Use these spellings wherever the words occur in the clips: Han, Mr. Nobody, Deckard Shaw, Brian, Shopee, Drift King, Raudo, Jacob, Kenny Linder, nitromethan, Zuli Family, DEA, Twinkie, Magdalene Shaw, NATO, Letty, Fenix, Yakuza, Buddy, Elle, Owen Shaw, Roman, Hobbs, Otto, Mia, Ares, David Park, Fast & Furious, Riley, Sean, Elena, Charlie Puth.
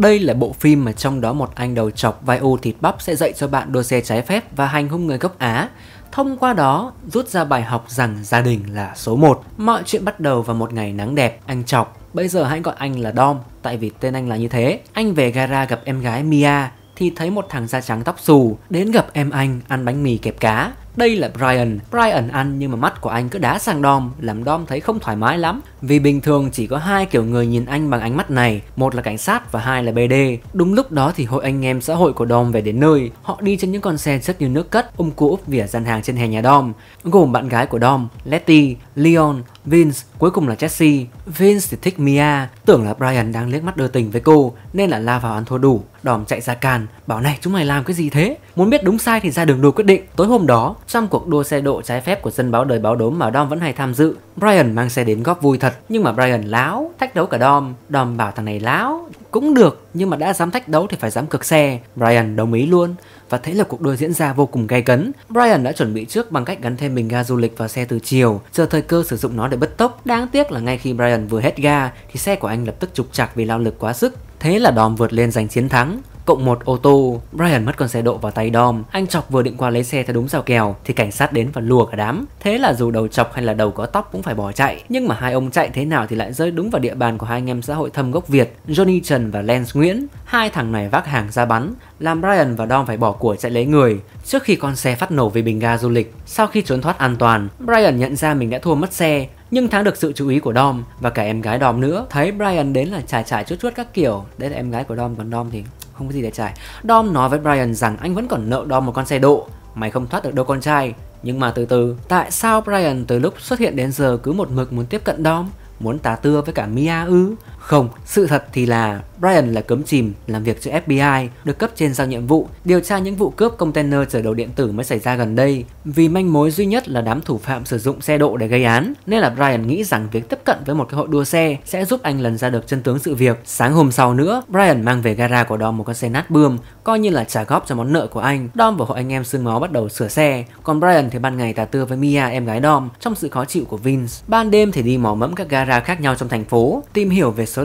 Đây là bộ phim mà trong đó một anh đầu chọc vai ô thịt bắp sẽ dạy cho bạn đua xe trái phép và hành hung người gốc Á. Thông qua đó, rút ra bài học rằng gia đình là số 1. Mọi chuyện bắt đầu vào một ngày nắng đẹp, anh chọc, bây giờ hãy gọi anh là Dom, tại vì tên anh là như thế. Anh về gara gặp em gái Mia, thì thấy một thằng da trắng tóc xù, đến gặp em anh, ăn bánh mì kẹp cá. Đây là Brian. Brian ăn nhưng mà mắt của anh cứ đá sang Dom, làm Dom thấy không thoải mái lắm. Vì bình thường chỉ có hai kiểu người nhìn anh bằng ánh mắt này, một là cảnh sát và hai là BD. Đúng lúc đó thì hội anh em xã hội của Dom về đến nơi. Họ đi trên những con xe chất như nước cất, cua úp vỉa gian hàng trên hè nhà Dom, gồm bạn gái của Dom, Letty, Leon, Vince, cuối cùng là Jesse. Vince thì thích Mia, tưởng là Brian đang liếc mắt đưa tình với cô nên là la vào ăn thua đủ. Dom chạy ra càn, bảo này chúng mày làm cái gì thế? Muốn biết đúng sai thì ra đường đua quyết định. Tối hôm đó, trong cuộc đua xe độ trái phép của dân báo đời báo đốm mà Dom vẫn hay tham dự, Brian mang xe đến góp vui thật. Nhưng mà Brian láo, thách đấu cả Dom. Dom bảo thằng này láo cũng được, nhưng mà đã dám thách đấu thì phải dám cực xe. Brian đồng ý luôn. Và thế là cuộc đua diễn ra vô cùng gay cấn. Brian đã chuẩn bị trước bằng cách gắn thêm bình ga du lịch vào xe từ chiều, chờ thời cơ sử dụng nó để bứt tốc. Đáng tiếc là ngay khi Brian vừa hết ga thì xe của anh lập tức trục trặc vì lao lực quá sức. Thế là Dom vượt lên giành chiến thắng. Cộng một ô tô, Brian mất con xe độ vào tay Dom. Anh chọc vừa định qua lấy xe theo đúng giao kèo thì cảnh sát đến và lùa cả đám. Thế là dù đầu chọc hay là đầu có tóc cũng phải bỏ chạy. Nhưng mà hai ông chạy thế nào thì lại rơi đúng vào địa bàn của hai anh em xã hội thâm gốc Việt, Johnny Trần và Lance Nguyễn. Hai thằng này vác hàng ra bắn, làm Brian và Dom phải bỏ của chạy lấy người. Trước khi con xe phát nổ vì bình ga du lịch, sau khi trốn thoát an toàn, Brian nhận ra mình đã thua mất xe. Nhưng thắng được sự chú ý của Dom và cả em gái Dom nữa. Thấy Brian đến là chải chút chút các kiểu. Đấy là em gái của Dom, còn Dom thì không có gì để trải. Dom nói với Brian rằng anh vẫn còn nợ Dom một con xe độ. Mày không thoát được đâu con trai. Nhưng mà từ từ, tại sao Brian từ lúc xuất hiện đến giờ cứ một mực muốn tiếp cận Dom, muốn tà tưa với cả Mia ư? Không, sự thật thì là Brian là cấm chìm, làm việc cho FBI, được cấp trên giao nhiệm vụ điều tra những vụ cướp container chở đồ điện tử mới xảy ra gần đây. Vì manh mối duy nhất là đám thủ phạm sử dụng xe độ để gây án, nên là Brian nghĩ rằng việc tiếp cận với một cái hội đua xe sẽ giúp anh lần ra được chân tướng sự việc. Sáng hôm sau nữa, Brian mang về gara của Dom một con xe nát bươm, coi như là trả góp cho món nợ của anh. Dom và hội anh em xương máu bắt đầu sửa xe, còn Brian thì ban ngày tà tưa với Mia em gái Dom trong sự khó chịu của Vince. Ban đêm thì đi mò mẫm các gara khác nhau trong thành phố, tìm hiểu về số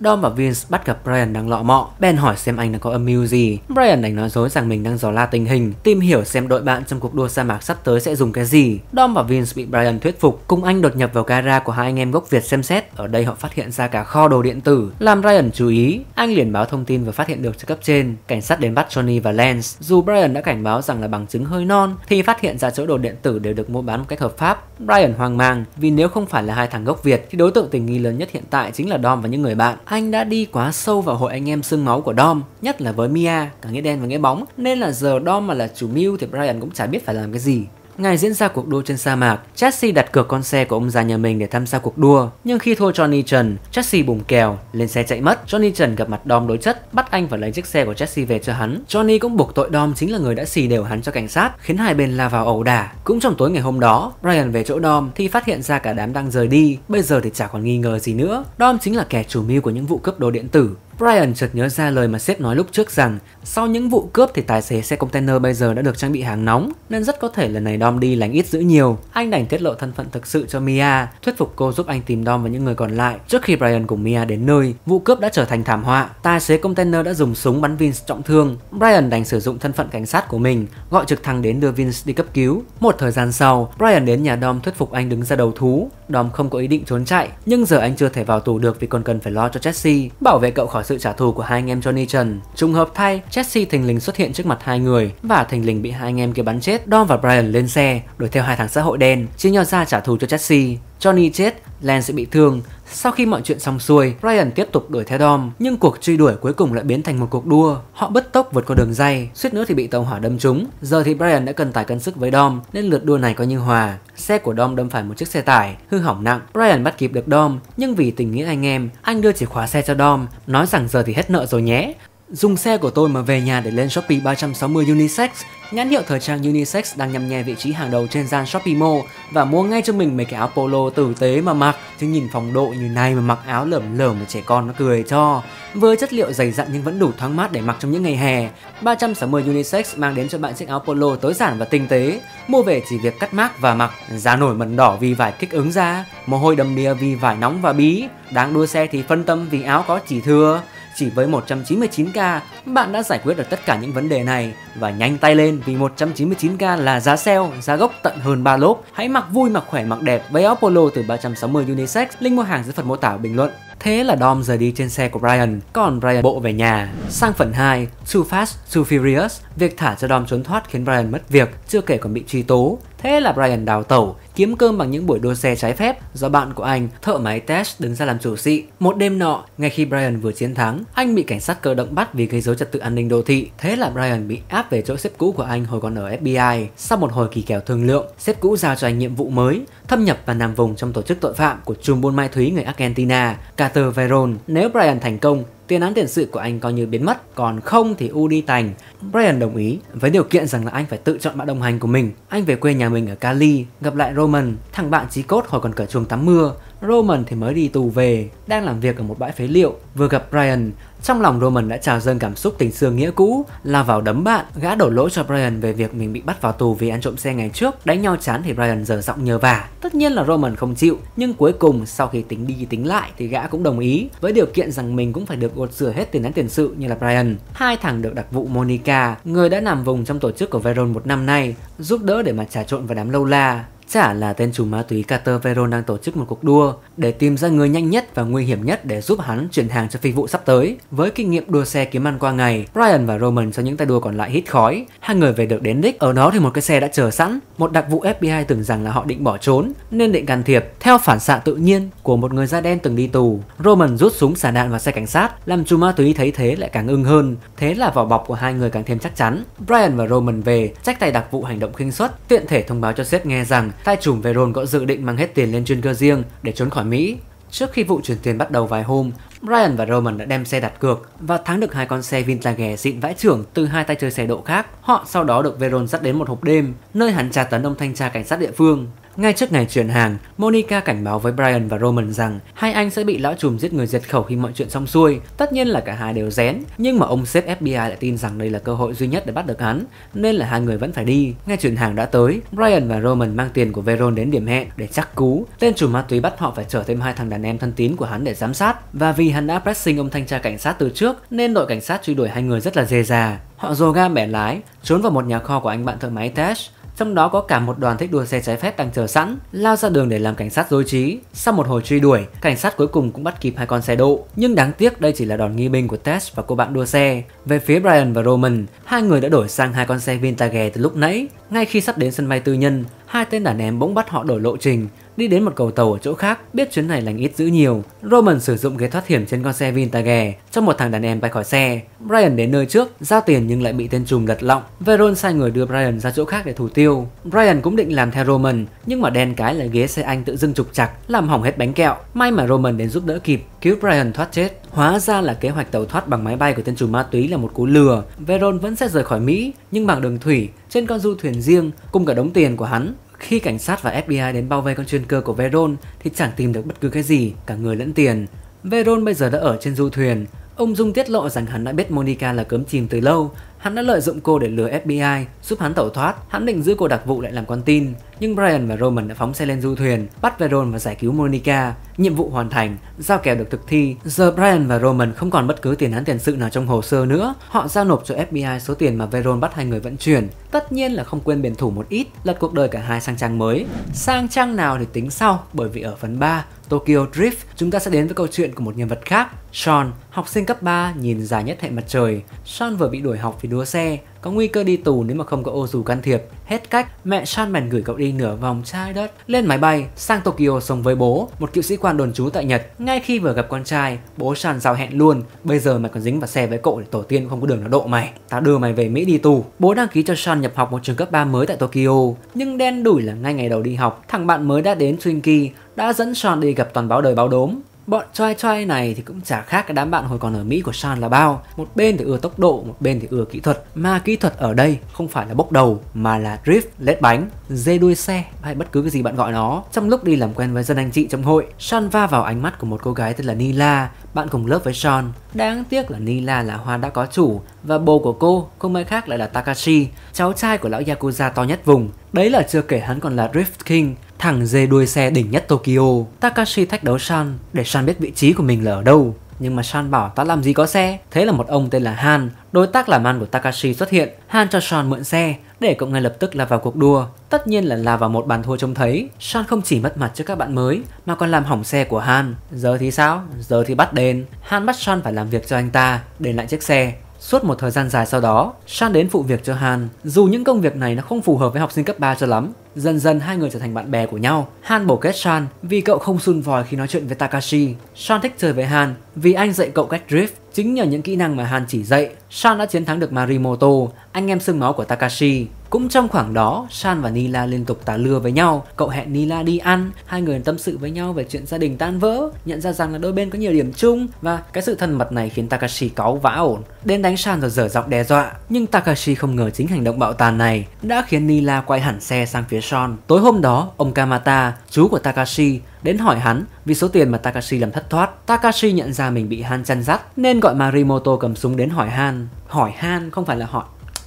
Dom và Vince bắt gặp Brian đang lọ mọ, bèn hỏi xem anh đang có âm mưu gì. Brian đành nói dối rằng mình đang dò la tình hình, tìm hiểu xem đội bạn trong cuộc đua sa mạc sắp tới sẽ dùng cái gì. Dom và Vince bị Brian thuyết phục, cùng anh đột nhập vào gara của hai anh em gốc Việt xem xét. Ở đây họ phát hiện ra cả kho đồ điện tử, làm Brian chú ý. Anh liền báo thông tin và phát hiện được cho cấp trên. Cảnh sát đến bắt Johnny và Lance. Dù Brian đã cảnh báo rằng là bằng chứng hơi non, thì phát hiện ra chỗ đồ điện tử đều được mua bán một cách hợp pháp. Brian hoang mang vì nếu không phải là hai thằng gốc Việt thì đối tượng tình nghi lớn nhất hiện tại chính là Dom và những người bạn. Anh đã đi quá sâu vào hội anh em xương máu của Dom, nhất là với Mia, cả nghĩa đen và nghĩa bóng, nên là giờ Dom mà là chủ mưu thì Brian cũng chả biết phải làm cái gì. Ngày diễn ra cuộc đua trên sa mạc, Jesse đặt cược con xe của ông già nhà mình để tham gia cuộc đua. Nhưng khi thua Johnny Trần, Jesse bùng kèo, lên xe chạy mất. Johnny Trần gặp mặt Dom đối chất, bắt anh phải lấy chiếc xe của Jesse về cho hắn. Johnny cũng buộc tội Dom chính là người đã xì đều hắn cho cảnh sát, khiến hai bên la vào ẩu đả. Cũng trong tối ngày hôm đó, Brian về chỗ Dom thì phát hiện ra cả đám đang rời đi. Bây giờ thì chả còn nghi ngờ gì nữa, Dom chính là kẻ chủ mưu của những vụ cướp đồ điện tử. Brian chợt nhớ ra lời mà sếp nói lúc trước rằng sau những vụ cướp thì tài xế xe container bây giờ đã được trang bị hàng nóng, nên rất có thể lần này Dom đi lành ít giữ nhiều. Anh đành tiết lộ thân phận thực sự cho Mia, thuyết phục cô giúp anh tìm Dom và những người còn lại. Trước khi Brian cùng Mia đến nơi, vụ cướp đã trở thành thảm họa. Tài xế container đã dùng súng bắn Vince trọng thương. Brian đành sử dụng thân phận cảnh sát của mình, gọi trực thăng đến đưa Vince đi cấp cứu. Một thời gian sau, Brian đến nhà Dom thuyết phục anh đứng ra đầu thú. Dom không có ý định trốn chạy, nhưng giờ anh chưa thể vào tù được vì còn cần phải lo cho Jesse, bảo vệ cậu khỏi sự trả thù của hai anh em Johnny Trần. Trùng hợp thay, Jesse thình lình xuất hiện trước mặt hai người và thình lình bị hai anh em kia bắn chết. Dom và Brian lên xe đuổi theo hai thằng xã hội đen, chia nhau ra trả thù cho Jesse. Johnny chết, Lance bị thương. Sau khi mọi chuyện xong xuôi, Brian tiếp tục đuổi theo Dom, nhưng cuộc truy đuổi cuối cùng lại biến thành một cuộc đua. Họ bứt tốc vượt qua đường ray, suýt nữa thì bị tàu hỏa đâm trúng. Giờ thì Brian đã cần tải cân sức với Dom nên lượt đua này coi như hòa. Xe của Dom đâm phải một chiếc xe tải, hư hỏng nặng. Brian bắt kịp được Dom, nhưng vì tình nghĩa anh em, anh đưa chìa khóa xe cho Dom, nói rằng giờ thì hết nợ rồi nhé. Dùng xe của tôi mà về nhà để lên Shopee 360 unisex, nhãn hiệu thời trang unisex đang nhằm nhè vị trí hàng đầu trên gian Shopee Mall, và mua ngay cho mình mấy cái áo polo tử tế mà mặc, chứ nhìn phòng độ như này mà mặc áo lởm lởm mà trẻ con nó cười cho. Với chất liệu dày dặn nhưng vẫn đủ thoáng mát để mặc trong những ngày hè, 360 unisex mang đến cho bạn chiếc áo polo tối giản và tinh tế. Mua về chỉ việc cắt mác và mặc, da nổi mẩn đỏ vì vải kích ứng da, mồ hôi đầm đìa vì vải nóng và bí, đang đua xe thì phân tâm vì áo có chỉ thừa. Chỉ với 199k, bạn đã giải quyết được tất cả những vấn đề này. Và nhanh tay lên vì 199k là giá sale, giá gốc tận hơn 3 lốp. Hãy mặc vui, mặc khỏe, mặc đẹp với áo polo từ 360 unisex. Link mua hàng dưới phần mô tả bình luận. Thế là Dom rời đi trên xe của Brian, còn Brian bộ về nhà. Sang phần 2, Too Fast, Too Furious, việc thả cho Dom trốn thoát khiến Brian mất việc, chưa kể còn bị truy tố. Thế là Brian đào tẩu, kiếm cơm bằng những buổi đua xe trái phép do bạn của anh, thợ máy test, đứng ra làm chủ xị. Một đêm nọ, ngay khi Brian vừa chiến thắng, anh bị cảnh sát cơ động bắt vì gây rối trật tự an ninh đô thị. Thế là Brian bị áp về chỗ sếp cũ của anh hồi còn ở FBI. Sau một hồi kỳ kèo thương lượng, sếp cũ giao cho anh nhiệm vụ mới, thâm nhập và nằm vùng trong tổ chức tội phạm của chùm buôn ma túy người Argentina, Carter Veron. Nếu Brian thành công, tiền án tiền sự của anh coi như biến mất, còn không thì u đi tành. Brian đồng ý với điều kiện rằng là anh phải tự chọn bạn đồng hành của mình. Anh về quê nhà mình ở Cali, gặp lại Roman, thằng bạn chí cốt hồi còn cởi chuồng tắm mưa. Roman thì mới đi tù về, đang làm việc ở một bãi phế liệu. Vừa gặp Brian, trong lòng Roman đã trào dâng cảm xúc tình xưa nghĩa cũ, lao vào đấm bạn. Gã đổ lỗi cho Brian về việc mình bị bắt vào tù vì ăn trộm xe ngày trước. Đánh nhau chán thì Brian giở giọng nhờ vả. Tất nhiên là Roman không chịu, nhưng cuối cùng sau khi tính đi tính lại thì gã cũng đồng ý, với điều kiện rằng mình cũng phải được gột rửa hết tiền án tiền sự như là Brian. Hai thằng được đặc vụ Monica, người đã nằm vùng trong tổ chức của Veron một năm nay, giúp đỡ để mà trà trộn vào đám lâu la. Chả là tên chủ ma túy Carter Veron đang tổ chức một cuộc đua để tìm ra người nhanh nhất và nguy hiểm nhất để giúp hắn chuyển hàng cho phi vụ sắp tới. Với kinh nghiệm đua xe kiếm ăn qua ngày, Brian và Roman sau những tay đua còn lại hít khói. Hai người về được đến đích, ở đó thì một cái xe đã chờ sẵn. Một đặc vụ FBI tưởng rằng là họ định bỏ trốn nên định can thiệp. Theo phản xạ tự nhiên của một người da đen từng đi tù, Roman rút súng xả đạn vào xe cảnh sát. Làm chủ ma túy thấy thế lại càng ưng hơn, thế là vỏ bọc của hai người càng thêm chắc chắn. Brian và Roman về trách tay đặc vụ hành động khinh suất, tiện thể thông báo cho sếp nghe rằng tay trùm Veron có dự định mang hết tiền lên chuyên cơ riêng để trốn khỏi Mỹ. Trước khi vụ chuyển tiền bắt đầu vài hôm, Brian và Roman đã đem xe đặt cược và thắng được hai con xe vintage xịn vãi chưởng từ hai tay chơi xe độ khác. Họ sau đó được Veron dắt đến một hộp đêm, nơi hắn tra tấn ông thanh tra cảnh sát địa phương. Ngay trước ngày chuyển hàng, Monica cảnh báo với Brian và Roman rằng hai anh sẽ bị lão trùm giết người diệt khẩu khi mọi chuyện xong xuôi. Tất nhiên là cả hai đều rén, nhưng mà ông sếp FBI lại tin rằng đây là cơ hội duy nhất để bắt được hắn, nên là hai người vẫn phải đi. Ngay chuyển hàng đã tới, Brian và Roman mang tiền của Veron đến điểm hẹn để chắc cú. Tên trùm ma túy bắt họ phải chở thêm hai thằng đàn em thân tín của hắn để giám sát, và vì hắn đã pressing ông thanh tra cảnh sát từ trước nên đội cảnh sát truy đuổi hai người rất là dề dà. Họ dồ ga bẻ lái, trốn vào một nhà kho của anh bạn thợ máy Tash. Trong đó có cả một đoàn thích đua xe trái phép đang chờ sẵn, lao ra đường để làm cảnh sát rối trí. Sau một hồi truy đuổi, cảnh sát cuối cùng cũng bắt kịp hai con xe độ. Nhưng đáng tiếc đây chỉ là đòn nghi binh của Tess và cô bạn đua xe. Về phía Brian và Roman, hai người đã đổi sang hai con xe vintage từ lúc nãy. Ngay khi sắp đến sân bay tư nhân, hai tên đàn em bỗng bắt họ đổi lộ trình, đi đến một cầu tàu ở chỗ khác. Biết chuyến này lành ít dữ nhiều, Roman sử dụng ghế thoát hiểm trên con xe vintage cho một thằng đàn em bay khỏi xe. Brian đến nơi trước, giao tiền nhưng lại bị tên trùm lật lọng. Veron sai người đưa Brian ra chỗ khác để thủ tiêu. Brian cũng định làm theo Roman, nhưng mà đen cái là ghế xe anh tự dưng trục trặc, làm hỏng hết bánh kẹo. May mà Roman đến giúp đỡ kịp, cứu Brian thoát chết. Hóa ra là kế hoạch tàu thoát bằng máy bay của tên trùm ma túy là một cú lừa. Veron vẫn sẽ rời khỏi Mỹ, nhưng bằng đường thủy, trên con du thuyền riêng, cùng cả đống tiền của hắn. Khi cảnh sát và FBI đến bao vây con chuyên cơ của Veron thì chẳng tìm được bất cứ cái gì, cả người lẫn tiền. Veron bây giờ đã ở trên du thuyền. Ông Dung tiết lộ rằng hắn đã biết Monica là cớm chìm từ lâu. Hắn đã lợi dụng cô để lừa FBI, giúp hắn tẩu thoát. Hắn định giữ cô đặc vụ lại làm con tin. Nhưng Brian và Roman đã phóng xe lên du thuyền, bắt Veron và giải cứu Monica. Nhiệm vụ hoàn thành, giao kèo được thực thi. Giờ Brian và Roman không còn bất cứ tiền án tiền sự nào trong hồ sơ nữa. Họ giao nộp cho FBI số tiền mà Veron bắt hai người vận chuyển. Tất nhiên là không quên biển thủ một ít, lật cuộc đời cả hai sang trang mới. Sang trang nào thì tính sau, bởi vì ở phần 3, Tokyo Drift, chúng ta sẽ đến với câu chuyện của một nhân vật khác, Sean, học sinh cấp 3 nhìn dài nhất hệ mặt trời. Sean vừa bị đuổi học vì đua xe, có nguy cơ đi tù nếu mà không có ô dù can thiệp. Hết cách, mẹ Sean bèn gửi cậu đi nửa vòng trái đất, lên máy bay sang Tokyo sống với bố, một cựu sĩ quan đồn trú tại Nhật. Ngay khi vừa gặp con trai, bố Sean giao hẹn luôn: bây giờ mày còn dính vào xe với cậu để tổ tiên không có đường nào độ mày, tao đưa mày về Mỹ đi tù. Bố đăng ký cho Sean nhập học một trường cấp 3 mới tại Tokyo, nhưng đen đủi là ngay ngày đầu đi học, thằng bạn mới đã đến Twinkie đã dẫn Sean đi gặp toàn báo đời báo đốm. Bọn trai trai này thì cũng chả khác cái đám bạn hồi còn ở Mỹ của Sean là bao. Một bên thì ưa tốc độ, một bên thì ưa kỹ thuật. Mà kỹ thuật ở đây không phải là bốc đầu mà là drift, lết bánh, dê đuôi xe hay bất cứ cái gì bạn gọi nó. Trong lúc đi làm quen với dân anh chị trong hội, Sean va vào ánh mắt của một cô gái tên là Neela, bạn cùng lớp với Sean. Đáng tiếc là Neela là hoa đã có chủ và bồ của cô không ai khác lại là Takashi, cháu trai của lão Yakuza to nhất vùng. Đấy là chưa kể hắn còn là Drift King, thằng dê đuôi xe đỉnh nhất Tokyo. Takashi thách đấu Sean để Sean biết vị trí của mình là ở đâu, nhưng mà Sean bảo tao làm gì có xe. Thế là một ông tên là Han, đối tác làm ăn của Takashi, xuất hiện. Han cho Sean mượn xe để cậu ngay lập tức là vào cuộc đua. Tất nhiên là vào một bàn thua trông thấy. Sean không chỉ mất mặt trước các bạn mới mà còn làm hỏng xe của Han. Giờ thì sao? Giờ thì bắt đền. Han bắt Sean phải làm việc cho anh ta, đền lại chiếc xe. Suốt một thời gian dài sau đó, Sean đến phụ việc cho Han, dù những công việc này nó không phù hợp với học sinh cấp 3 cho lắm. Dần dần hai người trở thành bạn bè của nhau. Han bổ kết Sean vì cậu không sun vòi khi nói chuyện với Takashi. Sean thích chơi với Han vì anh dạy cậu cách drift. Chính nhờ những kỹ năng mà Han chỉ dạy, Sean đã chiến thắng được Morimoto, anh em xương máu của Takashi. Cũng trong khoảng đó, Sean và Neela liên tục tà lừa với nhau. Cậu hẹn Neela đi ăn, hai người tâm sự với nhau về chuyện gia đình tan vỡ, nhận ra rằng là đôi bên có nhiều điểm chung, và cái sự thân mật này khiến Takashi cáu vã ổn, đến đánh Sean rồi dở giọng đe dọa. Nhưng Takashi không ngờ chính hành động bạo tàn này đã khiến Neela quay hẳn xe sang phía Sean. Tối hôm đó, ông Kamata, chú của Takashi, đến hỏi hắn vì số tiền mà Takashi làm thất thoát. Takashi nhận ra mình bị Han chăn dắt nên gọi Morimoto cầm súng đến hỏi Han. Hỏi Han không phải là hỏi,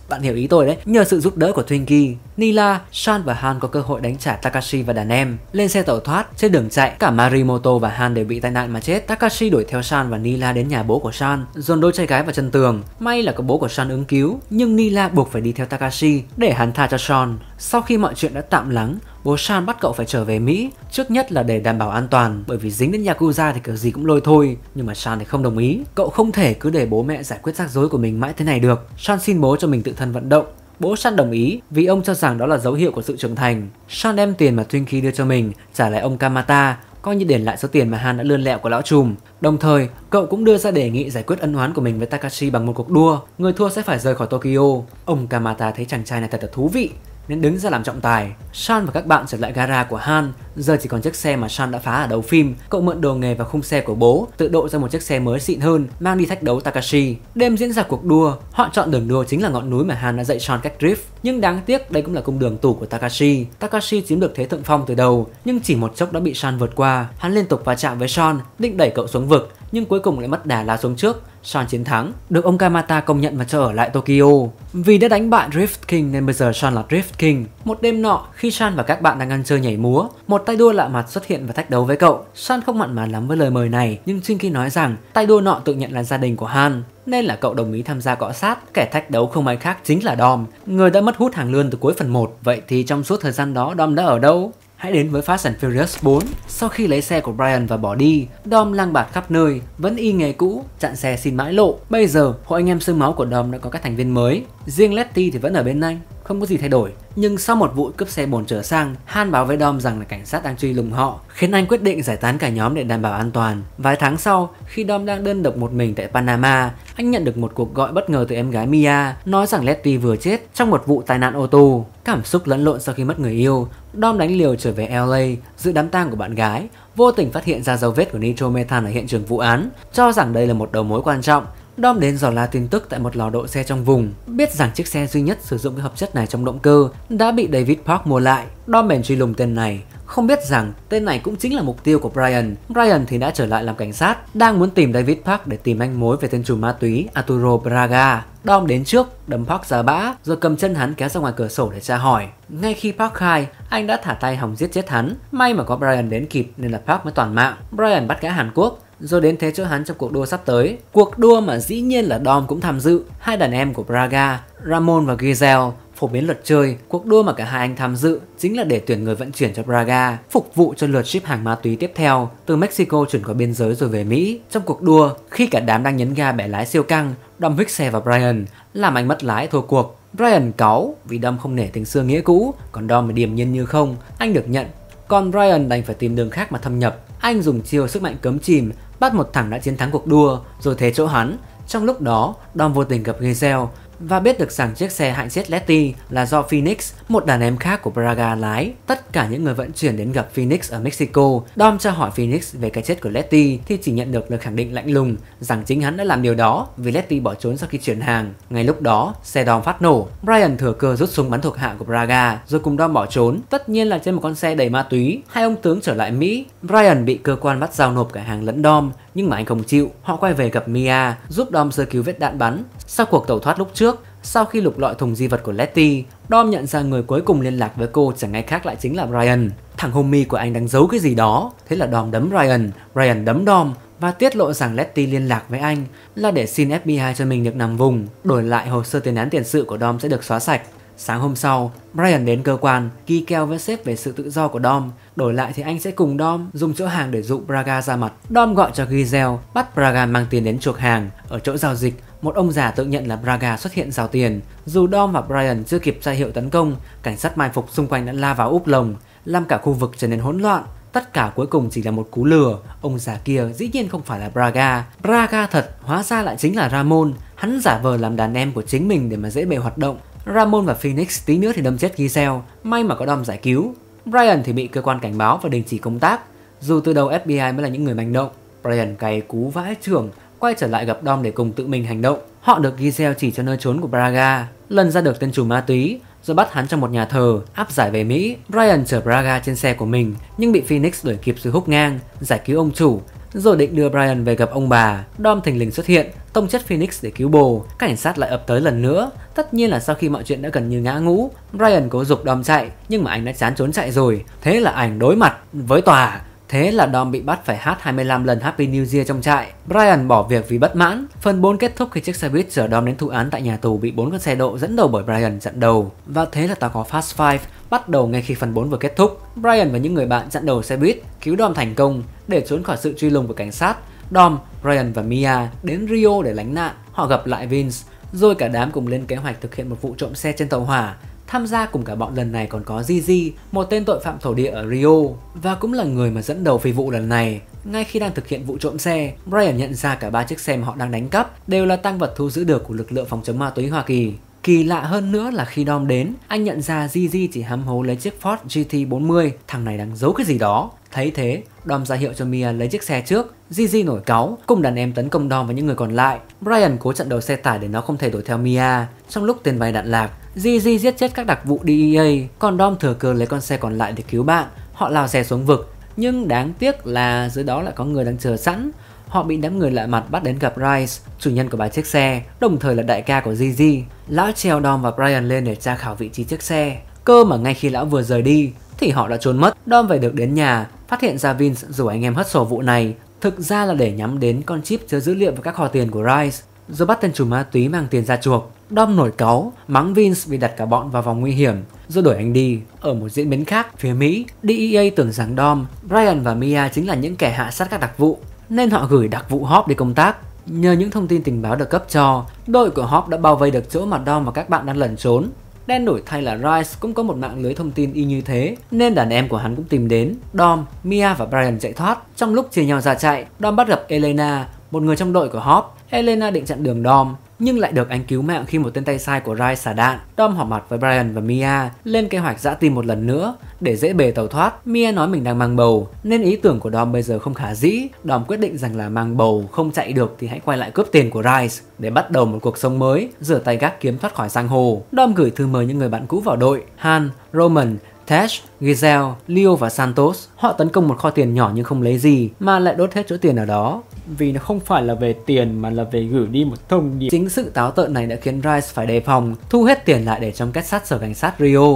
bạn hiểu ý tôi đấy. Nhờ sự giúp đỡ của Twinkie, Neela, Sean và Han có cơ hội đánh trả Takashi và đàn em. Lên xe tẩu thoát, trên đường chạy, cả Morimoto và Han đều bị tai nạn mà chết. Takashi đuổi theo Sean và Neela đến nhà bố của Sean, dồn đôi trai gái vào chân tường. May là có bố của Sean ứng cứu, nhưng Neela buộc phải đi theo Takashi để hắn tha cho Sean. Sau khi mọi chuyện đã tạm lắng, bố Sean bắt cậu phải trở về Mỹ, trước nhất là để đảm bảo an toàn, bởi vì dính đến Yakuza thì kiểu gì cũng lôi thôi. Nhưng mà Sean thì không đồng ý, cậu không thể cứ để bố mẹ giải quyết rắc rối của mình mãi thế này được. Sean xin bố cho mình tự thân vận động. Bố Sean đồng ý vì ông cho rằng đó là dấu hiệu của sự trưởng thành. Sean đem tiền mà Twinkie đưa cho mình trả lại ông Kamata, coi như đền lại số tiền mà Han đã lươn lẹo của lão trùm. Đồng thời, cậu cũng đưa ra đề nghị giải quyết ân oán của mình với Takashi bằng một cuộc đua, người thua sẽ phải rời khỏi Tokyo. Ông Kamata thấy chàng trai này thật là thú vị nên đứng ra làm trọng tài. Sean và các bạn trở lại gara của Han, giờ chỉ còn chiếc xe mà Sean đã phá ở đầu phim. Cậu mượn đồ nghề và khung xe của bố, tự độ ra một chiếc xe mới xịn hơn, mang đi thách đấu Takashi. Đêm diễn ra cuộc đua, họ chọn đường đua chính là ngọn núi mà Han đã dạy Sean cách drift. Nhưng đáng tiếc đây cũng là cung đường tủ của Takashi. Takashi chiếm được thế thượng phong từ đầu, nhưng chỉ một chốc đã bị Sean vượt qua. Hắn liên tục va chạm với Sean, định đẩy cậu xuống vực, nhưng cuối cùng lại mất đà lao xuống trước. Sean chiến thắng, được ông Kamata công nhận và cho ở lại Tokyo. Vì đã đánh bại Drift King nên bây giờ Sean là Drift King. Một đêm nọ, khi Sean và các bạn đang ăn chơi nhảy múa, một tay đua lạ mặt xuất hiện và thách đấu với cậu. Sean không mặn mà lắm với lời mời này, nhưng Twinkie nói rằng tay đua nọ tự nhận là gia đình của Han, nên là cậu đồng ý tham gia cọ sát. Kẻ thách đấu không ai khác chính là Dom, người đã mất hút hàng lươn từ cuối phần 1. Vậy thì trong suốt thời gian đó, Dom đã ở đâu? Hãy đến với Fast and Furious 4. Sau khi lấy xe của Brian và bỏ đi, Dom lang bạt khắp nơi, vẫn y nghề cũ, chặn xe xin mãi lộ. Bây giờ, hội anh em xương máu của Dom đã có các thành viên mới. Riêng Letty thì vẫn ở bên anh, không có gì thay đổi. Nhưng sau một vụ cướp xe bồn chở xăng, Han báo với Dom rằng là cảnh sát đang truy lùng họ, khiến anh quyết định giải tán cả nhóm để đảm bảo an toàn. Vài tháng sau, khi Dom đang đơn độc một mình tại Panama, anh nhận được một cuộc gọi bất ngờ từ em gái Mia, nói rằng Letty vừa chết trong một vụ tai nạn ô tô. Cảm xúc lẫn lộn sau khi mất người yêu, Dom đánh liều trở về LA dự đám tang của bạn gái, vô tình phát hiện ra dấu vết của nitromethan ở hiện trường vụ án, cho rằng đây là một đầu mối quan trọng. Dom đến dò la tin tức tại một lò độ xe trong vùng, biết rằng chiếc xe duy nhất sử dụng cái hợp chất này trong động cơ đã bị David Park mua lại. Dom bèn truy lùng tên này, không biết rằng tên này cũng chính là mục tiêu của Brian. Brian thì đã trở lại làm cảnh sát, đang muốn tìm David Park để tìm manh mối về tên trùm ma túy Arturo Braga. Dom đến trước, đấm Park ra bã, rồi cầm chân hắn kéo ra ngoài cửa sổ để tra hỏi. Ngay khi Park khai, anh đã thả tay hòng giết chết hắn. May mà có Brian đến kịp nên là Park mới toàn mạng. Brian bắt gã Hàn Quốc, rồi đến thế chỗ hắn trong cuộc đua sắp tới. Cuộc đua mà dĩ nhiên là Dom cũng tham dự. Hai đàn em của Braga, Ramon và Gisele, phổ biến luật chơi. Cuộc đua mà cả hai anh tham dự chính là để tuyển người vận chuyển cho Braga, phục vụ cho lượt ship hàng ma túy tiếp theo từ Mexico chuyển qua biên giới rồi về Mỹ. Trong cuộc đua, khi cả đám đang nhấn ga bẻ lái siêu căng, Dom huých xe vào Brian, làm anh mất lái thua cuộc. Brian cáu vì Dom không nể tình xưa nghĩa cũ, còn Dom thì điềm nhiên như không, anh được nhận. Còn Brian đành phải tìm đường khác mà thâm nhập. Anh dùng chiêu sức mạnh cấm chìm, bắt một thằng đã chiến thắng cuộc đua, rồi thế chỗ hắn. Trong lúc đó, Dom vô tình gặp Gisele, và biết được rằng chiếc xe hại chết Letty là do Fenix, một đàn em khác của Braga lái. Tất cả những người vận chuyển đến gặp Fenix ở Mexico. Dom tra hỏi Fenix về cái chết của Letty thì chỉ nhận được lời khẳng định lạnh lùng rằng chính hắn đã làm điều đó vì Letty bỏ trốn sau khi chuyển hàng. Ngay lúc đó, xe Dom phát nổ. Brian thừa cơ rút súng bắn thuộc hạ của Braga rồi cùng Dom bỏ trốn. Tất nhiên là trên một con xe đầy ma túy. Hai ông tướng trở lại Mỹ. Brian bị cơ quan bắt giao nộp cả hàng lẫn Dom, nhưng mà anh không chịu. Họ quay về gặp Mia, giúp Dom sơ cứu vết đạn bắn. Sau cuộc tẩu thoát lúc trước, sau khi lục lọi thùng di vật của Letty, Dom nhận ra người cuối cùng liên lạc với cô chẳng ai khác lại chính là Brian. Thằng homie của anh đang giấu cái gì đó. Thế là Dom đấm Brian, Brian đấm Dom và tiết lộ rằng Letty liên lạc với anh là để xin FBI cho mình được nằm vùng. Đổi lại hồ sơ tiền án tiền sự của Dom sẽ được xóa sạch. Sáng hôm sau, Brian đến cơ quan ký kèo với sếp về sự tự do của Dom. Đổi lại thì anh sẽ cùng Dom dùng chỗ hàng để dụ Braga ra mặt. Dom gọi cho Gisele bắt Braga mang tiền đến chuộc hàng. Ở chỗ giao dịch, một ông già tự nhận là Braga xuất hiện giao tiền. Dù Dom và Brian chưa kịp ra hiệu tấn công, cảnh sát mai phục xung quanh đã la vào úp lồng, làm cả khu vực trở nên hỗn loạn. Tất cả cuối cùng chỉ là một cú lừa. Ông già kia dĩ nhiên không phải là Braga. Braga thật hóa ra lại chính là Ramon. Hắn giả vờ làm đàn em của chính mình để mà dễ bề hoạt động. Ramon và Fenix tí nữa thì đâm chết Gisele. May mà có Dom giải cứu. Brian thì bị cơ quan cảnh báo và đình chỉ công tác. Dù từ đầu FBI mới là những người manh động, Brian cày cú vãi chưởng, quay trở lại gặp Dom để cùng tự mình hành động. Họ được Gisele chỉ cho nơi trốn của Braga, lần ra được tên trùm ma túy, rồi bắt hắn trong một nhà thờ, áp giải về Mỹ. Brian chở Braga trên xe của mình, nhưng bị Fenix đuổi kịp rồi húc ngang, giải cứu ông chủ, rồi định đưa Brian về gặp ông bà. Dom thình lình xuất hiện, tông chất Fenix để cứu bồ. Cảnh sát lại ập tới lần nữa. Tất nhiên là sau khi mọi chuyện đã gần như ngã ngũ, Brian cố giục Dom chạy, nhưng mà anh đã chán trốn chạy rồi. Thế là anh đối mặt với tòa. Thế là Dom bị bắt phải hát 25 lần Happy New Year trong trại. Brian bỏ việc vì bất mãn. Phần 4 kết thúc khi chiếc xe buýt chở Dom đến thụ án tại nhà tù bị 4 con xe độ dẫn đầu bởi Brian chặn đầu. Và thế là tao có Fast Five bắt đầu ngay khi phần 4 vừa kết thúc. Brian và những người bạn chặn đầu xe buýt, cứu Dom thành công để trốn khỏi sự truy lùng của cảnh sát. Dom, Brian và Mia đến Rio để lánh nạn. Họ gặp lại Vince, rồi cả đám cùng lên kế hoạch thực hiện một vụ trộm xe trên tàu hỏa. Tham gia cùng cả bọn lần này còn có Gigi, một tên tội phạm thổ địa ở Rio và cũng là người mà dẫn đầu phi vụ lần này. Ngay khi đang thực hiện vụ trộm xe, Brian nhận ra cả 3 chiếc xe mà họ đang đánh cắp đều là tang vật thu giữ được của lực lượng phòng chống ma túy Hoa Kỳ. Kỳ lạ hơn nữa là khi Dom đến, anh nhận ra Gigi chỉ hăm hố lấy chiếc Ford GT40, thằng này đang giấu cái gì đó. Thấy thế, Dom ra hiệu cho Mia lấy chiếc xe trước. Gigi nổi cáu, cùng đàn em tấn công Dom và những người còn lại. Brian cố chặn đầu xe tải để nó không thể đuổi theo Mia. Trong lúc tên bay đạn lạc, Gigi giết chết các đặc vụ DEA, còn Dom thừa cơ lấy con xe còn lại để cứu bạn. Họ lao xe xuống vực, nhưng đáng tiếc là dưới đó lại có người đang chờ sẵn. Họ bị đám người lạ mặt bắt đến gặp Rice, chủ nhân của 3 chiếc xe, đồng thời là đại ca của Gigi. Lão treo Dom và Brian lên để tra khảo vị trí chiếc xe. Cơ mà ngay khi lão vừa rời đi thì họ đã trốn mất. Dom về được đến nhà, phát hiện ra Vince rủ anh em hất sổ vụ này. Thực ra là để nhắm đến con chip chứa dữ liệu và các kho tiền của Rice, rồi bắt tên trùm ma túy mang tiền ra chuộc. Dom nổi cáu, mắng Vince vì đặt cả bọn vào vòng nguy hiểm, rồi đuổi anh đi. Ở một diễn biến khác, phía Mỹ, DEA tưởng rằng Dom, Brian và Mia chính là những kẻ hạ sát các đặc vụ, nên họ gửi đặc vụ Hobbs đi công tác. Nhờ những thông tin tình báo được cấp cho, đội của Hobbs đã bao vây được chỗ mà Dom và các bạn đang lẩn trốn. Đen đổi thay là Rice cũng có một mạng lưới thông tin y như thế, nên đàn em của hắn cũng tìm đến. Dom, Mia và Brian chạy thoát. Trong lúc chia nhau ra chạy, Dom bắt gặp Elena, một người trong đội của Hobbs. Elena định chặn đường Dom, nhưng lại được anh cứu mạng khi một tên tay sai của Rice xả đạn. Dom họp mặt với Brian và Mia, lên kế hoạch dã tim một lần nữa để dễ bề tẩu thoát. Mia nói mình đang mang bầu, nên ý tưởng của Dom bây giờ không khả dĩ. Dom quyết định rằng là mang bầu không chạy được thì hãy quay lại cướp tiền của Rice để bắt đầu một cuộc sống mới, rửa tay gác kiếm thoát khỏi giang hồ. Dom gửi thư mời những người bạn cũ vào đội, Han, Roman, Tesh, Gisele, Leo và Santos. Họ tấn công một kho tiền nhỏ nhưng không lấy gì mà lại đốt hết chỗ tiền ở đó. Vì nó không phải là về tiền mà là về gửi đi một thông điệp. Chính sự táo tợn này đã khiến Rice phải đề phòng, thu hết tiền lại để trong kết sắt sở cảnh sát Rio,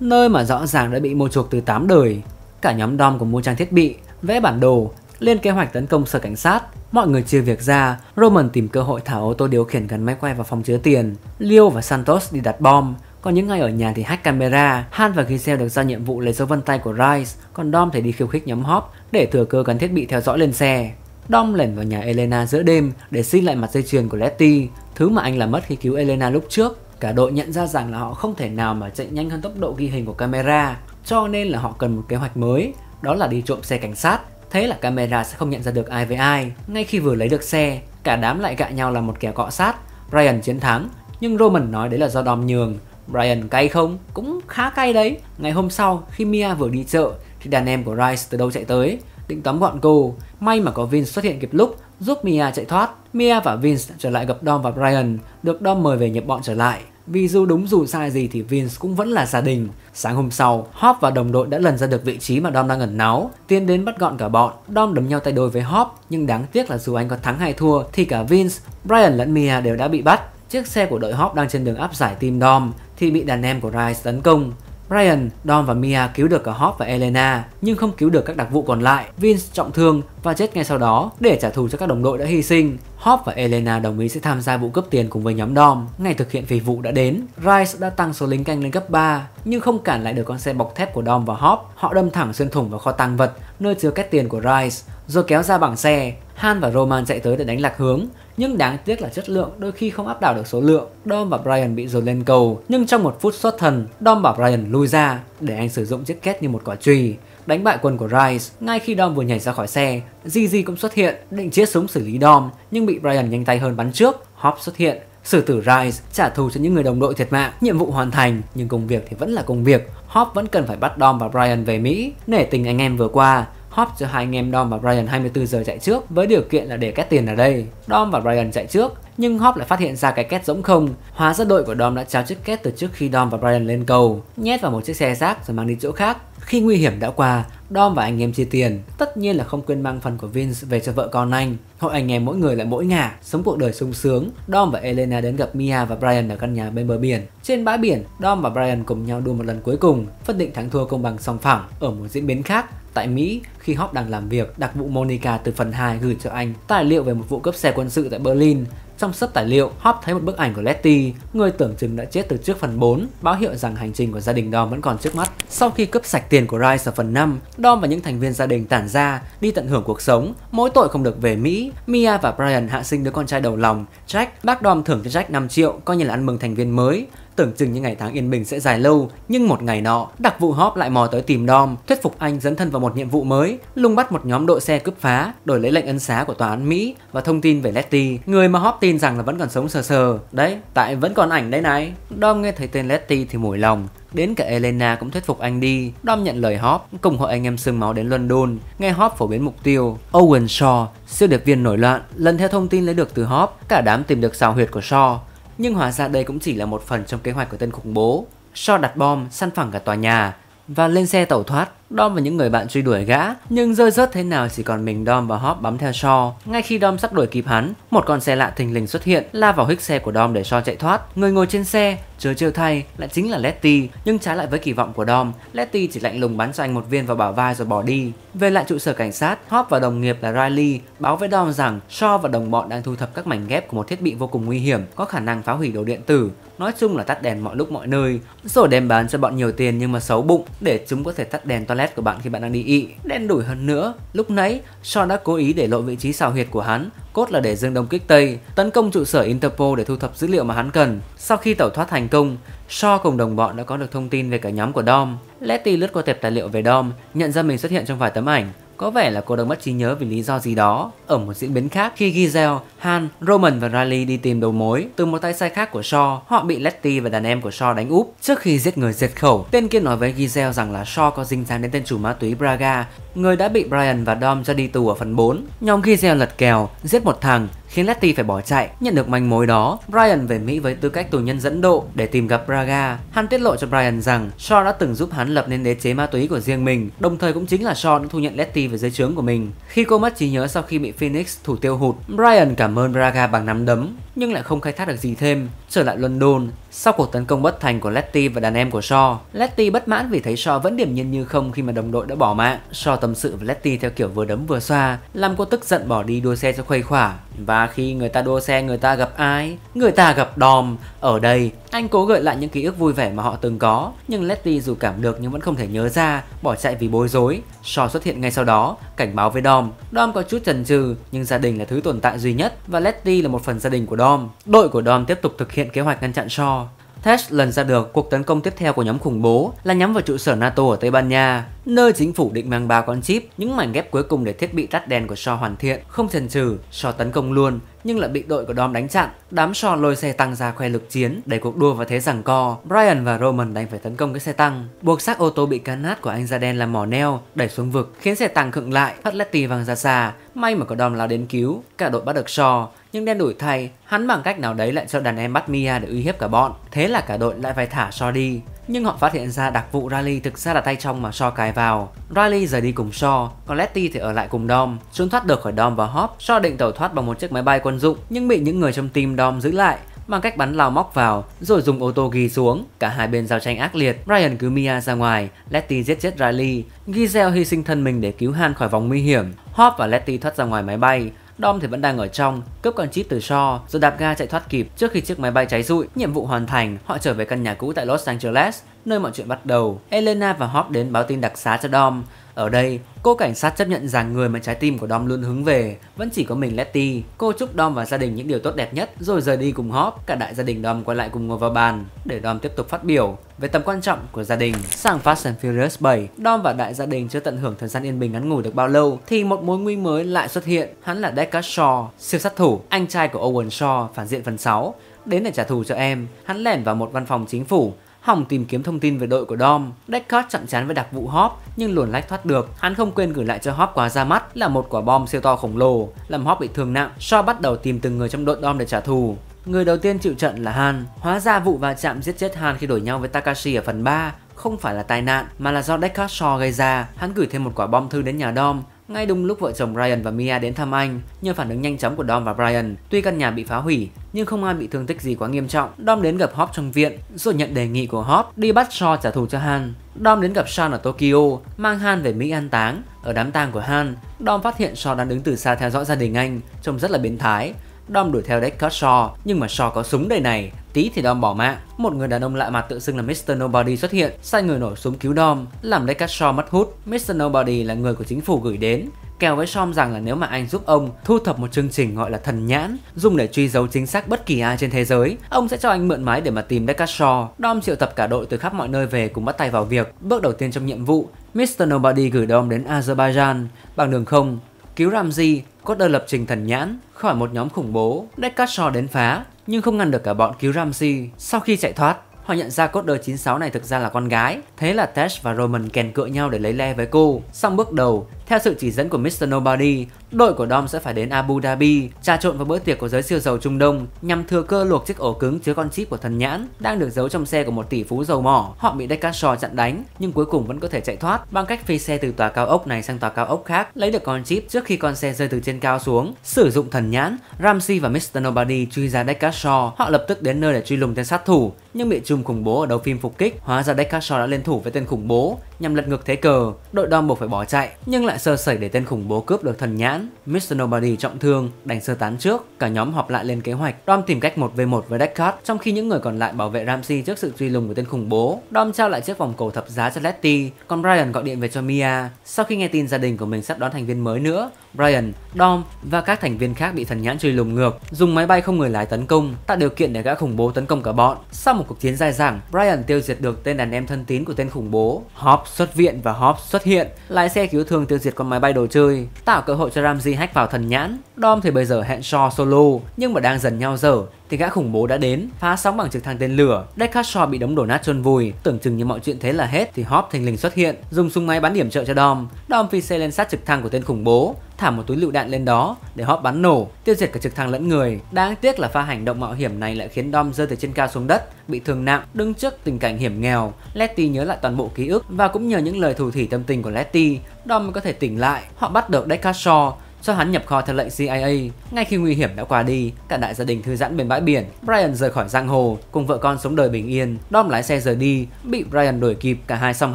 nơi mà rõ ràng đã bị mua chuộc từ 8 đời. Cả nhóm Dom cùng mua trang thiết bị, vẽ bản đồ, lên kế hoạch tấn công sở cảnh sát. Mọi người chia việc ra, Roman tìm cơ hội thả ô tô điều khiển gắn máy quay vào phòng chứa tiền, Leo và Santos đi đặt bom. Còn những ngày ở nhà thì hack camera. Han và Gisele được giao nhiệm vụ lấy dấu vân tay của Rice, còn Dom thì đi khiêu khích nhóm Hobbs để thừa cơ gắn thiết bị theo dõi lên xe. Dom lẻn vào nhà Elena giữa đêm để xin lại mặt dây chuyền của Letty, thứ mà anh làm mất khi cứu Elena lúc trước. Cả đội nhận ra rằng là họ không thể nào mà chạy nhanh hơn tốc độ ghi hình của camera, cho nên là họ cần một kế hoạch mới, đó là đi trộm xe cảnh sát. Thế là camera sẽ không nhận ra được ai với ai. Ngay khi vừa lấy được xe, cả đám lại gạ nhau làm một kẻ cọ sát. Brian chiến thắng, nhưng Roman nói đấy là do Dom nhường. Brian cay không? Cũng khá cay đấy. Ngày hôm sau khi Mia vừa đi chợ thì đàn em của Rice từ đâu chạy tới, định tóm gọn cô. May mà có Vince xuất hiện kịp lúc giúp Mia chạy thoát. Mia và Vince trở lại gặp Dom và Brian, được Dom mời về nhập bọn trở lại. Vì dù đúng dù sai gì thì Vince cũng vẫn là gia đình. Sáng hôm sau, Hobbs và đồng đội đã lần ra được vị trí mà Dom đang ẩn náu, tiến đến bắt gọn cả bọn. Dom đấm nhau tay đôi với Hobbs, nhưng đáng tiếc là dù anh có thắng hay thua thì cả Vince, Brian lẫn Mia đều đã bị bắt. Chiếc xe của đội Hobbs đang trên đường áp giải team Dom thì bị đàn em của Rice tấn công. Brian, Dom và Mia cứu được cả Hobbs và Elena, nhưng không cứu được các đặc vụ còn lại. Vince trọng thương và chết ngay sau đó. Để trả thù cho các đồng đội đã hy sinh, Hobbs và Elena đồng ý sẽ tham gia vụ cướp tiền cùng với nhóm Dom. Ngày thực hiện phi vụ đã đến, Rice đã tăng số lính canh lên gấp 3, nhưng không cản lại được con xe bọc thép của Dom và Hobbs. Họ đâm thẳng xuyên thủng vào kho tàng vật nơi chứa két tiền của Rice, rồi kéo ra bảng xe. Han và Roman chạy tới để đánh lạc hướng, nhưng đáng tiếc là chất lượng đôi khi không áp đảo được số lượng. Dom và Brian bị dồn lên cầu, nhưng trong một phút xuất thần, Dom bảo Brian lui ra để anh sử dụng chiếc két như một quả chùy, đánh bại quân của Rice. Ngay khi Dom vừa nhảy ra khỏi xe, Gigi cũng xuất hiện, định chĩa súng xử lý Dom nhưng bị Brian nhanh tay hơn bắn trước. Hobbs xuất hiện, xử tử Rice, trả thù cho những người đồng đội thiệt mạng. Nhiệm vụ hoàn thành, nhưng công việc thì vẫn là công việc. Hobbs vẫn cần phải bắt Dom và Brian về Mỹ. Nể tình anh em vừa qua, Hobbs cho hai anh em Dom và Brian 24 giờ chạy trước với điều kiện là để két tiền ở đây. Dom và Brian chạy trước, nhưng Hobbs lại phát hiện ra cái két rỗng không. Hóa ra đội của Dom đã trao chiếc két từ trước khi Dom và Brian lên cầu, nhét vào một chiếc xe rác rồi mang đi chỗ khác. Khi nguy hiểm đã qua, Dom và anh em chia tiền, tất nhiên là không quên mang phần của Vince về cho vợ con anh. Hội anh em mỗi người lại mỗi ngả, sống cuộc đời sung sướng. Dom và Elena đến gặp Mia và Brian ở căn nhà bên bờ biển. Trên bãi biển, Dom và Brian cùng nhau đua một lần cuối cùng, phân định thắng thua công bằng song phẳng. Ở một diễn biến khác, tại Mỹ, khi Hobbs đang làm việc, đặc vụ Monica từ phần 2 gửi cho anh tài liệu về một vụ cướp xe quân sự tại Berlin. Trong sấp tài liệu, Hobbs thấy một bức ảnh của Letty, người tưởng chừng đã chết từ trước phần 4, báo hiệu rằng hành trình của gia đình Dom vẫn còn trước mắt. Sau khi cướp sạch tiền của Rice ở phần 5, Dom và những thành viên gia đình tản ra, đi tận hưởng cuộc sống, mỗi tội không được về Mỹ. Mia và Brian hạ sinh đứa con trai đầu lòng, Jack. Bác Dom thưởng cho Jack 5 triệu, coi như là ăn mừng thành viên mới. Tưởng chừng những ngày tháng yên bình sẽ dài lâu, nhưng một ngày nọ, đặc vụ Hobbs lại mò tới tìm Dom, thuyết phục anh dấn thân vào một nhiệm vụ mới, lùng bắt một nhóm đội xe cướp phá, đổi lấy lệnh ân xá của tòa án Mỹ và thông tin về Letty, người mà Hobbs tin rằng là vẫn còn sống sờ sờ. Đấy, tại vẫn còn ảnh đấy này. Dom nghe thấy tên Letty thì mủi lòng. Đến cả Elena cũng thuyết phục anh đi. Dom nhận lời Hobbs, cùng hội anh em sương máu đến London. Nghe Hobbs phổ biến mục tiêu, Owen Shaw, siêu điệp viên nổi loạn, lần theo thông tin lấy được từ Hobbs, cả đám tìm được sào huyệt của Shaw. Nhưng hóa ra đây cũng chỉ là một phần trong kế hoạch của tên khủng bố. Shaw đặt bom, săn phẳng cả tòa nhà và lên xe tẩu thoát. Dom và những người bạn truy đuổi gã, nhưng rơi rớt thế nào chỉ còn mình Dom và Hobbs bám theo Shaw. Ngay khi Dom sắp đuổi kịp hắn, một con xe lạ thình lình xuất hiện, la vào hích xe của Dom để Shaw chạy thoát. Người ngồi trên xe, chớ trêu thay, lại chính là Letty. Nhưng trái lại với kỳ vọng của Dom, Letty chỉ lạnh lùng bắn cho anh một viên vào bả vai rồi bỏ đi. Về lại trụ sở cảnh sát, Hobbs và đồng nghiệp là Riley báo với Dom rằng Shaw và đồng bọn đang thu thập các mảnh ghép của một thiết bị vô cùng nguy hiểm, có khả năng phá hủy đồ điện tử. Nói chung là tắt đèn mọi lúc mọi nơi, rồi đem bán cho bọn nhiều tiền nhưng mà xấu bụng, để chúng có thể tắt đèn toilet của bạn khi bạn đang đi ị. Đen đủi hơn nữa, lúc nãy Sean đã cố ý để lộ vị trí sào huyệt của hắn, cốt là để dương đông kích tây, tấn công trụ sở Interpol để thu thập dữ liệu mà hắn cần. Sau khi tẩu thoát thành công, Shaw cùng đồng bọn đã có được thông tin về cả nhóm của Dom. Letty lướt qua tệp tài liệu về Dom, nhận ra mình xuất hiện trong vài tấm ảnh. Có vẻ là cô đang mất trí nhớ vì lý do gì đó. Ở một diễn biến khác, khi Gisele, Han, Roman và Riley đi tìm đầu mối từ một tay sai khác của Shaw, họ bị Letty và đàn em của Shaw đánh úp. Trước khi giết người diệt khẩu, tên kia nói với Gisele rằng là Shaw có dính dáng đến tên chủ ma túy Braga, người đã bị Brian và Dom cho đi tù ở phần 4. Nhóm Gisele lật kèo, giết một thằng, khiến Letty phải bỏ chạy. Nhận được manh mối đó, Brian về Mỹ với tư cách tù nhân dẫn độ để tìm gặp Braga. Han tiết lộ cho Brian rằng Shaw đã từng giúp hắn lập nên đế chế ma túy của riêng mình, đồng thời cũng chính là Shaw đã thu nhận Letty về dưới trướng của mình. Khi cô mất trí nhớ sau khi bị Fenix thủ tiêu hụt, Brian cảm ơn Braga bằng nắm đấm, nhưng lại không khai thác được gì thêm. Trở lại London, sau cuộc tấn công bất thành của Letty và đàn em của Shaw, Letty bất mãn vì thấy Shaw vẫn điềm nhiên như không khi mà đồng đội đã bỏ mạng. Shaw tâm sự với Letty theo kiểu vừa đấm vừa xoa, làm cô tức giận bỏ đi đua xe cho khuây khỏa. Và khi người ta đua xe, người ta gặp ai? Người ta gặp Dom. Ở đây, anh cố gợi lại những ký ức vui vẻ mà họ từng có, nhưng Letty dù cảm được nhưng vẫn không thể nhớ ra, bỏ chạy vì bối rối. Shaw xuất hiện ngay sau đó, cảnh báo với Dom. Dom có chút chần chừ, nhưng gia đình là thứ tồn tại duy nhất và Letty là một phần gia đình của Dom. Đội của Dom tiếp tục thực hiện kế hoạch ngăn chặn Shaw. Test lần ra được cuộc tấn công tiếp theo của nhóm khủng bố là nhắm vào trụ sở NATO ở Tây Ban Nha, nơi chính phủ định mang 3 con chip, những mảnh ghép cuối cùng để thiết bị tắt đèn của Shaw hoàn thiện. Không chần chừ, Shaw tấn công luôn nhưng lại bị đội của Dom đánh chặn. Đám Shaw lôi xe tăng ra khoe lực chiến để cuộc đua vào thế giằng co. Brian và Roman đành phải tấn công cái xe tăng, buộc xác ô tô bị can nát của anh da đen làm mỏ neo đẩy xuống vực, khiến xe tăng khựng lại, hất Letty văng ra xa. May mà có Dom lao đến cứu, cả đội bắt được Shaw. Nhưng đen đủi thay, hắn bằng cách nào đấy lại cho đàn em bắt Mia để uy hiếp cả bọn. Thế là cả đội lại phải thả Shaw đi. Nhưng họ phát hiện ra đặc vụ Riley thực ra là tay trong mà Shaw cài vào. Riley rời đi cùng Shaw, còn Letty thì ở lại cùng Dom. Trốn thoát được khỏi Dom và Hobbs, Shaw định tẩu thoát bằng một chiếc máy bay quân dụng nhưng bị những người trong team Dom giữ lại bằng cách bắn lao móc vào rồi dùng ô tô ghi xuống. Cả hai bên giao tranh ác liệt. Brian cứu Mia ra ngoài, Letty giết chết Riley, Gisele hy sinh thân mình để cứu Han khỏi vòng nguy hiểm. Hobbs và Letty thoát ra ngoài máy bay, Dom thì vẫn đang ở trong, cướp con chip từ Shaw rồi đạp ga chạy thoát kịp trước khi chiếc máy bay cháy rụi. Nhiệm vụ hoàn thành, họ trở về căn nhà cũ tại Los Angeles, nơi mọi chuyện bắt đầu. Elena và Hobbs đến báo tin đặc xá cho Dom. Ở đây, cô cảnh sát chấp nhận rằng người mà trái tim của Dom luôn hướng về vẫn chỉ có mình Letty. Cô chúc Dom và gia đình những điều tốt đẹp nhất rồi rời đi cùng Hobbs. Cả đại gia đình Dom quay lại cùng ngồi vào bàn để Dom tiếp tục phát biểu về tầm quan trọng của gia đình. Sang Fast and Furious 7, Dom và đại gia đình chưa tận hưởng thời gian yên bình ngắn ngủi được bao lâu thì một mối nguy mới lại xuất hiện. Hắn là Deckard Shaw, siêu sát thủ, anh trai của Owen Shaw, phản diện phần 6, đến để trả thù cho em. Hắn lẻn vào một văn phòng chính phủ, hòng tìm kiếm thông tin về đội của Dom. Deckard chạm trán với đặc vụ Hobbs nhưng luồn lách thoát được. Hắn không quên gửi lại cho Hobbs quà ra mắt là một quả bom siêu to khổng lồ, làm Hobbs bị thương nặng. Shaw bắt đầu tìm từng người trong đội Dom để trả thù. Người đầu tiên chịu trận là Han. Hóa ra vụ va chạm giết chết Han khi đổi nhau với Takashi ở phần 3 không phải là tai nạn mà là do Deckard Shaw gây ra. Hắn gửi thêm một quả bom thư đến nhà Dom ngay đúng lúc vợ chồng Brian và Mia đến thăm anh. Nhờ phản ứng nhanh chóng của Dom và Brian, tuy căn nhà bị phá hủy nhưng không ai bị thương tích gì quá nghiêm trọng. Dom đến gặp Hobbs trong viện rồi nhận đề nghị của Hobbs đi bắt Shaw trả thù cho Han. Dom đến gặp Sean ở Tokyo, mang Han về Mỹ an táng. Ở đám tang của Han, Dom phát hiện Shaw đang đứng từ xa theo dõi gia đình anh, trông rất là biến thái. Dom đuổi theo Deckard Shaw nhưng mà Shaw có súng đây này, tí thì Dom bỏ mạng. Một người đàn ông lạ mặt tự xưng là Mr. Nobody xuất hiện, sai người nổ súng cứu Dom, làm Deckard Shaw mất hút. Mr. Nobody là người của chính phủ gửi đến, kèo với Shaw rằng là nếu mà anh giúp ông thu thập một chương trình gọi là thần nhãn, dùng để truy dấu chính xác bất kỳ ai trên thế giới, ông sẽ cho anh mượn máy để mà tìm Deckard Shaw. Dom triệu tập cả đội từ khắp mọi nơi về cùng bắt tay vào việc. Bước đầu tiên trong nhiệm vụ, Mr. Nobody gửi Dom đến Azerbaijan bằng đường không, cứu Ramsey, cốt đơn lập trình thần nhãn khỏi một nhóm khủng bố. Deckard Shaw đến phá nhưng không ngăn được cả bọn cứu Ramsey. Sau khi chạy thoát, họ nhận ra cốt đơ 96 này thực ra là con gái. Thế là Tesh và Roman kèn cựa nhau để lấy le với cô. Xong bước đầu, theo sự chỉ dẫn của Mr. Nobody, đội của Dom sẽ phải đến Abu Dhabi, trà trộn vào bữa tiệc của giới siêu giàu Trung Đông nhằm thừa cơ luộc chiếc ổ cứng chứa con chip của thần nhãn đang được giấu trong xe của một tỷ phú dầu mỏ. Họ bị Deckard Shaw chặn đánh nhưng cuối cùng vẫn có thể chạy thoát bằng cách phi xe từ tòa cao ốc này sang tòa cao ốc khác, lấy được con chip trước khi con xe rơi từ trên cao xuống. Sử dụng thần nhãn, Ramsey và Mr. Nobody truy ra Deckard Shaw. Họ lập tức đến nơi để truy lùng tên sát thủ nhưng bị chùm khủng bố ở đầu phim phục kích. Hóa ra Deckard Shaw đã liên thủ với tên khủng bố nhằm lật ngược thế cờ. Đội Dom buộc phải bỏ chạy nhưng lại sơ sẩy để tên khủng bố cướp được thần nhãn. Mr. Nobody trọng thương đành sơ tán trước. Cả nhóm họp lại lên kế hoạch. Dom tìm cách 1v1 với Deckard, trong khi những người còn lại bảo vệ Ramsey trước sự truy lùng của tên khủng bố. Dom trao lại chiếc vòng cổ thập giá cho Letty, còn Brian gọi điện về cho Mia sau khi nghe tin gia đình của mình sắp đón thành viên mới nữa. Brian, Dom và các thành viên khác bị thần nhãn truy lùng ngược, dùng máy bay không người lái tấn công, tạo điều kiện để gã khủng bố tấn công cả bọn. Sau một cuộc chiến dài dẳng, Brian tiêu diệt được tên đàn em thân tín của tên khủng bố. Hobbs xuất viện và Hobbs xuất hiện, lái xe cứu thương tiêu diệt con máy bay đồ chơi, tạo cơ hội cho Ramsey hack vào thần nhãn. Dom thì bây giờ hẹn Shaw solo nhưng mà đang dần nhau dở thì gã khủng bố đã đến phá sóng bằng trực thăng tên lửa. Deckard Shaw bị đống đổ nát chôn vùi. Tưởng chừng như mọi chuyện thế là hết thì Hobbs thình lình xuất hiện, dùng súng máy bắn điểm trợ cho Dom. Dom phi xe lên sát trực thăng của tên khủng bố, thả một túi lựu đạn lên đó để Hobbs bắn nổ, tiêu diệt cả trực thăng lẫn người. Đáng tiếc là pha hành động mạo hiểm này lại khiến Dom rơi từ trên cao xuống đất, bị thương nặng. Đứng trước tình cảnh hiểm nghèo, Letty nhớ lại toàn bộ ký ức và cũng nhờ những lời thủ thỉ tâm tình của Letty, Dom mới có thể tỉnh lại. Họ bắt được Deckard Shaw, cho hắn nhập kho theo lệnh CIA. Ngay khi nguy hiểm đã qua đi, cả đại gia đình thư giãn bên bãi biển. Brian rời khỏi giang hồ cùng vợ con sống đời bình yên. Dom lái xe rời đi, bị Brian đuổi kịp. Cả hai song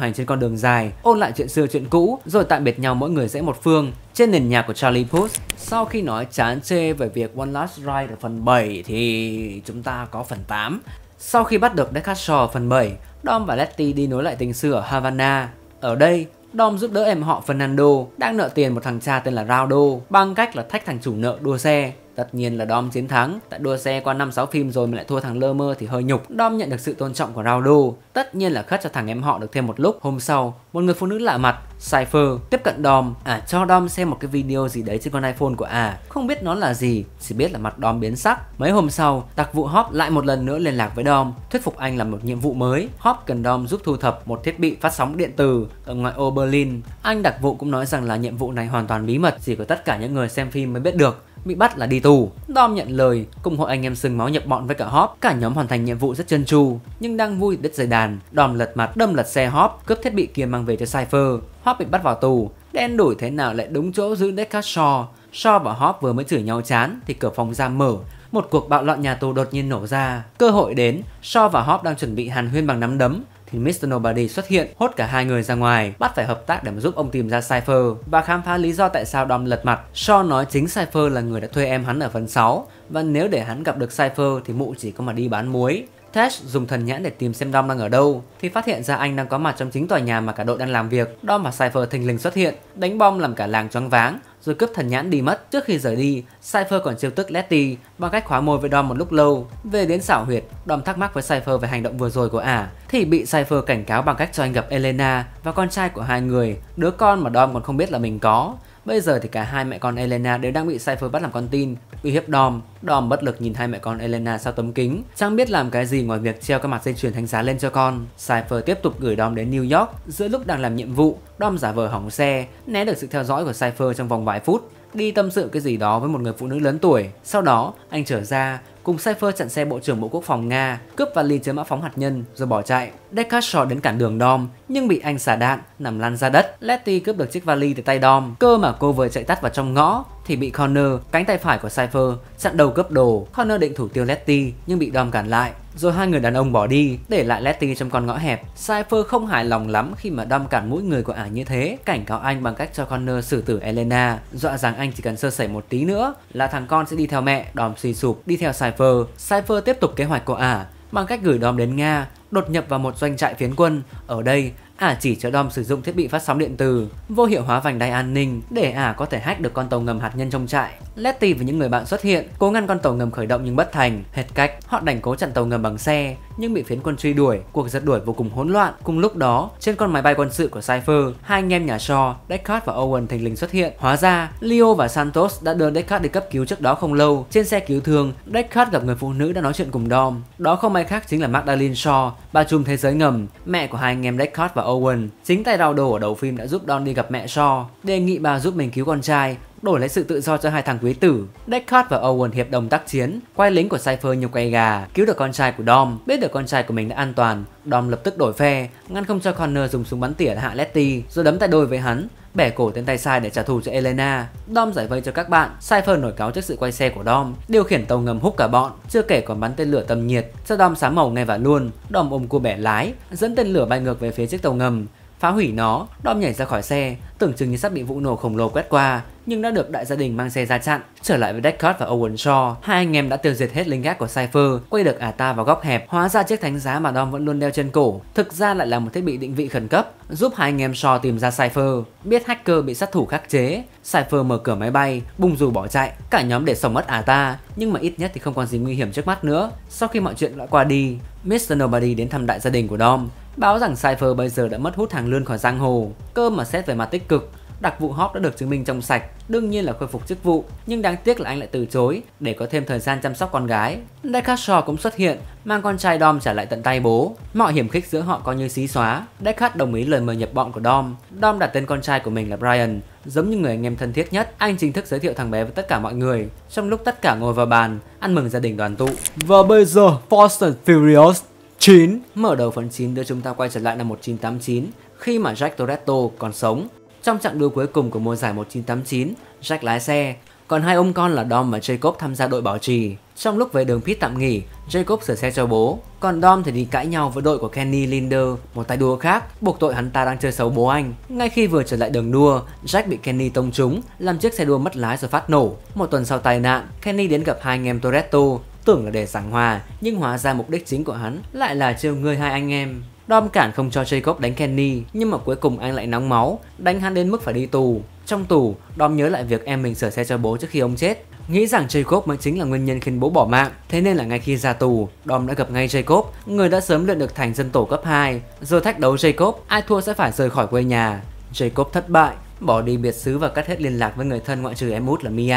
hành trên con đường dài, ôn lại chuyện xưa chuyện cũ rồi tạm biệt nhau, mỗi người rẽ một phương trên nền nhạc của Charlie Puth. Sau khi nói chán chê về việc One Last Ride ở phần 7 thì chúng ta có phần 8. Sau khi bắt được Deckard Shaw ở phần 7, Dom và Letty đi nối lại tình xưa ở Havana. Ở đây, Dom giúp đỡ em họ Fernando đang nợ tiền một thằng cha tên là Raudo bằng cách là thách thằng chủ nợ đua xe. Tất nhiên là Dom chiến thắng. Tại đua xe qua 5-6 phim rồi mà lại thua thằng lơ mơ thì hơi nhục. Dom nhận được sự tôn trọng của Raudo. Tất nhiên là khất cho thằng em họ được thêm một lúc. Hôm sau, một người phụ nữ lạ mặt, Cipher, tiếp cận Dom. À, cho Dom xem một cái video gì đấy trên con iPhone của à. Không biết nó là gì, chỉ biết là mặt Dom biến sắc. Mấy hôm sau, đặc vụ Hobbs lại một lần nữa liên lạc với Dom, thuyết phục anh làm một nhiệm vụ mới. Hobbs cần Dom giúp thu thập một thiết bị phát sóng điện từ ở ngoại ô Berlin. Anh đặc vụ cũng nói rằng là nhiệm vụ này hoàn toàn bí mật, chỉ có tất cả những người xem phim mới biết được. Bị bắt là đi tù. Dom nhận lời, cùng hội anh em sừng máu nhập bọn với cả Hobbs. Cả nhóm hoàn thành nhiệm vụ rất chân tru, nhưng đang vui đứt dây đàn, Dom lật mặt đâm lật xe Hobbs, cướp thiết bị kia mang về cho Cipher. Hobbs bị bắt vào tù, đen đủi thế nào lại đúng chỗ giữ Deckard Shaw. Shaw và Hobbs vừa mới chửi nhau chán thì cửa phòng giam mở, một cuộc bạo loạn nhà tù đột nhiên nổ ra. Cơ hội đến, Shaw và Hobbs đang chuẩn bị hàn huyên bằng nắm đấm thì Mr. Nobody xuất hiện, hốt cả hai người ra ngoài, bắt phải hợp tác để mà giúp ông tìm ra Cipher và khám phá lý do tại sao Dom lật mặt. Sean nói chính Cipher là người đã thuê em hắn ở phần 6 và nếu để hắn gặp được Cipher thì mụ chỉ có mà đi bán muối. Tash dùng thần nhãn để tìm xem Dom đang ở đâu thì phát hiện ra anh đang có mặt trong chính tòa nhà mà cả đội đang làm việc. Dom và Cipher thình lình xuất hiện, đánh bom làm cả làng choáng váng rồi cướp thần nhãn đi mất. Trước khi rời đi, Cipher còn chiêu tức Letty bằng cách khóa môi với Dom một lúc lâu. Về đến xảo huyệt, Dom thắc mắc với Cipher về hành động vừa rồi của ả thì bị Cipher cảnh cáo bằng cách cho anh gặp Elena và con trai của hai người, đứa con mà Dom còn không biết là mình có. Bây giờ thì cả hai mẹ con Elena đều đang bị Cipher bắt làm con tin, uy hiếp Dom. Dom bất lực nhìn hai mẹ con Elena sau tấm kính, chẳng biết làm cái gì ngoài việc treo các mặt dây chuyền thánh giá lên cho con. Cipher tiếp tục gửi Dom đến New York. Giữa lúc đang làm nhiệm vụ, Dom giả vờ hỏng xe, né được sự theo dõi của Cipher trong vòng vài phút, đi tâm sự cái gì đó với một người phụ nữ lớn tuổi. Sau đó, anh trở ra, cùng Cipher chặn xe Bộ trưởng Bộ Quốc phòng Nga, cướp vali chứa mã phóng hạt nhân rồi bỏ chạy. Deckard Shaw đến cản đường Dom nhưng bị anh xả đạn, nằm lăn ra đất. Letty cướp được chiếc vali từ tay Dom, cơ mà cô vừa chạy tắt vào trong ngõ thì bị Connor, cánh tay phải của Cipher, chặn đầu cướp đồ. Connor định thủ tiêu Letty nhưng bị Dom cản lại, rồi hai người đàn ông bỏ đi, để lại Letty trong con ngõ hẹp. Cipher không hài lòng lắm khi mà Dom cản mũi người của ả như thế, cảnh cáo anh bằng cách cho Connor xử tử Elena, dọa rằng anh chỉ cần sơ sẩy một tí nữa là thằng con sẽ đi theo mẹ. Dom suy sụp đi theo Cipher. Cipher tiếp tục kế hoạch của ả bằng cách gửi Dom đến Nga, đột nhập vào một doanh trại phiến quân. Ở đây, ả chỉ cho Dom sử dụng thiết bị phát sóng điện từ, vô hiệu hóa vành đai an ninh để ả có thể hack được con tàu ngầm hạt nhân trong trại. Letty và những người bạn xuất hiện, cố ngăn con tàu ngầm khởi động nhưng bất thành. Hết cách, họ đành cố chặn tàu ngầm bằng xe nhưng bị phiến quân truy đuổi. Cuộc rượt đuổi vô cùng hỗn loạn. Cùng lúc đó, trên con máy bay quân sự của Cipher, hai anh em nhà Shaw, Deckard và Owen thình lình xuất hiện. Hóa ra, Leo và Santos đã đưa Deckard đi cấp cứu trước đó không lâu. Trên xe cứu thương, Deckard gặp người phụ nữ đã nói chuyện cùng Dom. Đó không ai khác chính là Magdalene Shaw, bà trùm thế giới ngầm, mẹ của hai anh em Deckard và Owen. Chính tay Raudo ở đầu phim đã giúp Dom đi gặp mẹ Shaw, đề nghị bà giúp mình cứu con trai, đổi lấy sự tự do cho hai thằng quý tử. Deckard và Owen hiệp đồng tác chiến, quay lính của Cipher như quay gà, cứu được con trai của Dom. Biết được con trai của mình đã an toàn, Dom lập tức đổi phe, ngăn không cho Connor dùng súng bắn tỉa hạ Letty, rồi đấm tay đôi với hắn, bẻ cổ tên tay sai để trả thù cho Elena. Dom giải vây cho các bạn. Cipher nổi cáu trước sự quay xe của Dom, điều khiển tàu ngầm hút cả bọn, chưa kể còn bắn tên lửa tầm nhiệt cho Dom xám màu ngay và luôn. Dom ôm cua bẻ lái, dẫn tên lửa bay ngược về phía chiếc tàu ngầm, phá hủy nó. Dom nhảy ra khỏi xe, tưởng chừng như sắp bị vụ nổ khổng lồ quét qua, nhưng đã được đại gia đình mang xe ra chặn. Trở lại với Deckard và Owen Shaw, hai anh em đã tiêu diệt hết lính gác của Cipher, quay được ả ta vào góc hẹp. Hóa ra chiếc thánh giá mà Dom vẫn luôn đeo trên cổ thực ra lại là một thiết bị định vị khẩn cấp, giúp hai anh em Shaw tìm ra Cipher. Biết hacker bị sát thủ khắc chế, Cipher mở cửa máy bay, bung dù bỏ chạy. Cả nhóm để sống mất ả ta, nhưng mà ít nhất thì không còn gì nguy hiểm trước mắt nữa. Sau khi mọi chuyện đã qua đi, Mr. Nobody đến thăm đại gia đình của Dom, báo rằng Cipher bây giờ đã mất hút hàng lươn khỏi giang hồ. Cơ mà xét về mặt tích cực, đặc vụ Hobbs đã được chứng minh trong sạch, đương nhiên là khôi phục chức vụ, nhưng đáng tiếc là anh lại từ chối để có thêm thời gian chăm sóc con gái. Deckard Shaw cũng xuất hiện, mang con trai Dom trả lại tận tay bố. Mọi hiểm khích giữa họ coi như xí xóa. Deckard đồng ý lời mời nhập bọn của Dom. Dom đặt tên con trai của mình là Brian, giống như người anh em thân thiết nhất. Anh chính thức giới thiệu thằng bé với tất cả mọi người, trong lúc tất cả ngồi vào bàn ăn mừng gia đình đoàn tụ. Và bây giờ, Fast and Furious 9 mở đầu phần 9 đưa chúng ta quay trở lại năm 1989, khi mà Jack Toretto còn sống. Trong chặng đua cuối cùng của mùa giải 1989, Jack lái xe, còn hai ông con là Dom và Jacob tham gia đội bảo trì. Trong lúc về đường pit tạm nghỉ, Jacob sửa xe cho bố, còn Dom thì đi cãi nhau với đội của Kenny Linder, một tay đua khác, buộc tội hắn ta đang chơi xấu bố anh. Ngay khi vừa trở lại đường đua, Jack bị Kenny tông trúng, làm chiếc xe đua mất lái rồi phát nổ. Một tuần sau tai nạn, Kenny đến gặp hai anh em Toretto, tưởng là để giảng hòa, nhưng hóa ra mục đích chính của hắn lại là trêu ngươi hai anh em. Dom cản không cho Jacob đánh Kenny, nhưng mà cuối cùng anh lại nóng máu, đánh hắn đến mức phải đi tù. Trong tù, Dom nhớ lại việc em mình sửa xe cho bố trước khi ông chết, nghĩ rằng Jacob mới chính là nguyên nhân khiến bố bỏ mạng. Thế nên là ngay khi ra tù, Dom đã gặp ngay Jacob, người đã sớm luyện được thành dân tổ cấp 2. Giờ thách đấu Jacob, ai thua sẽ phải rời khỏi quê nhà. Jacob thất bại, bỏ đi biệt xứ và cắt hết liên lạc với người thân ngoại trừ em út là Mia.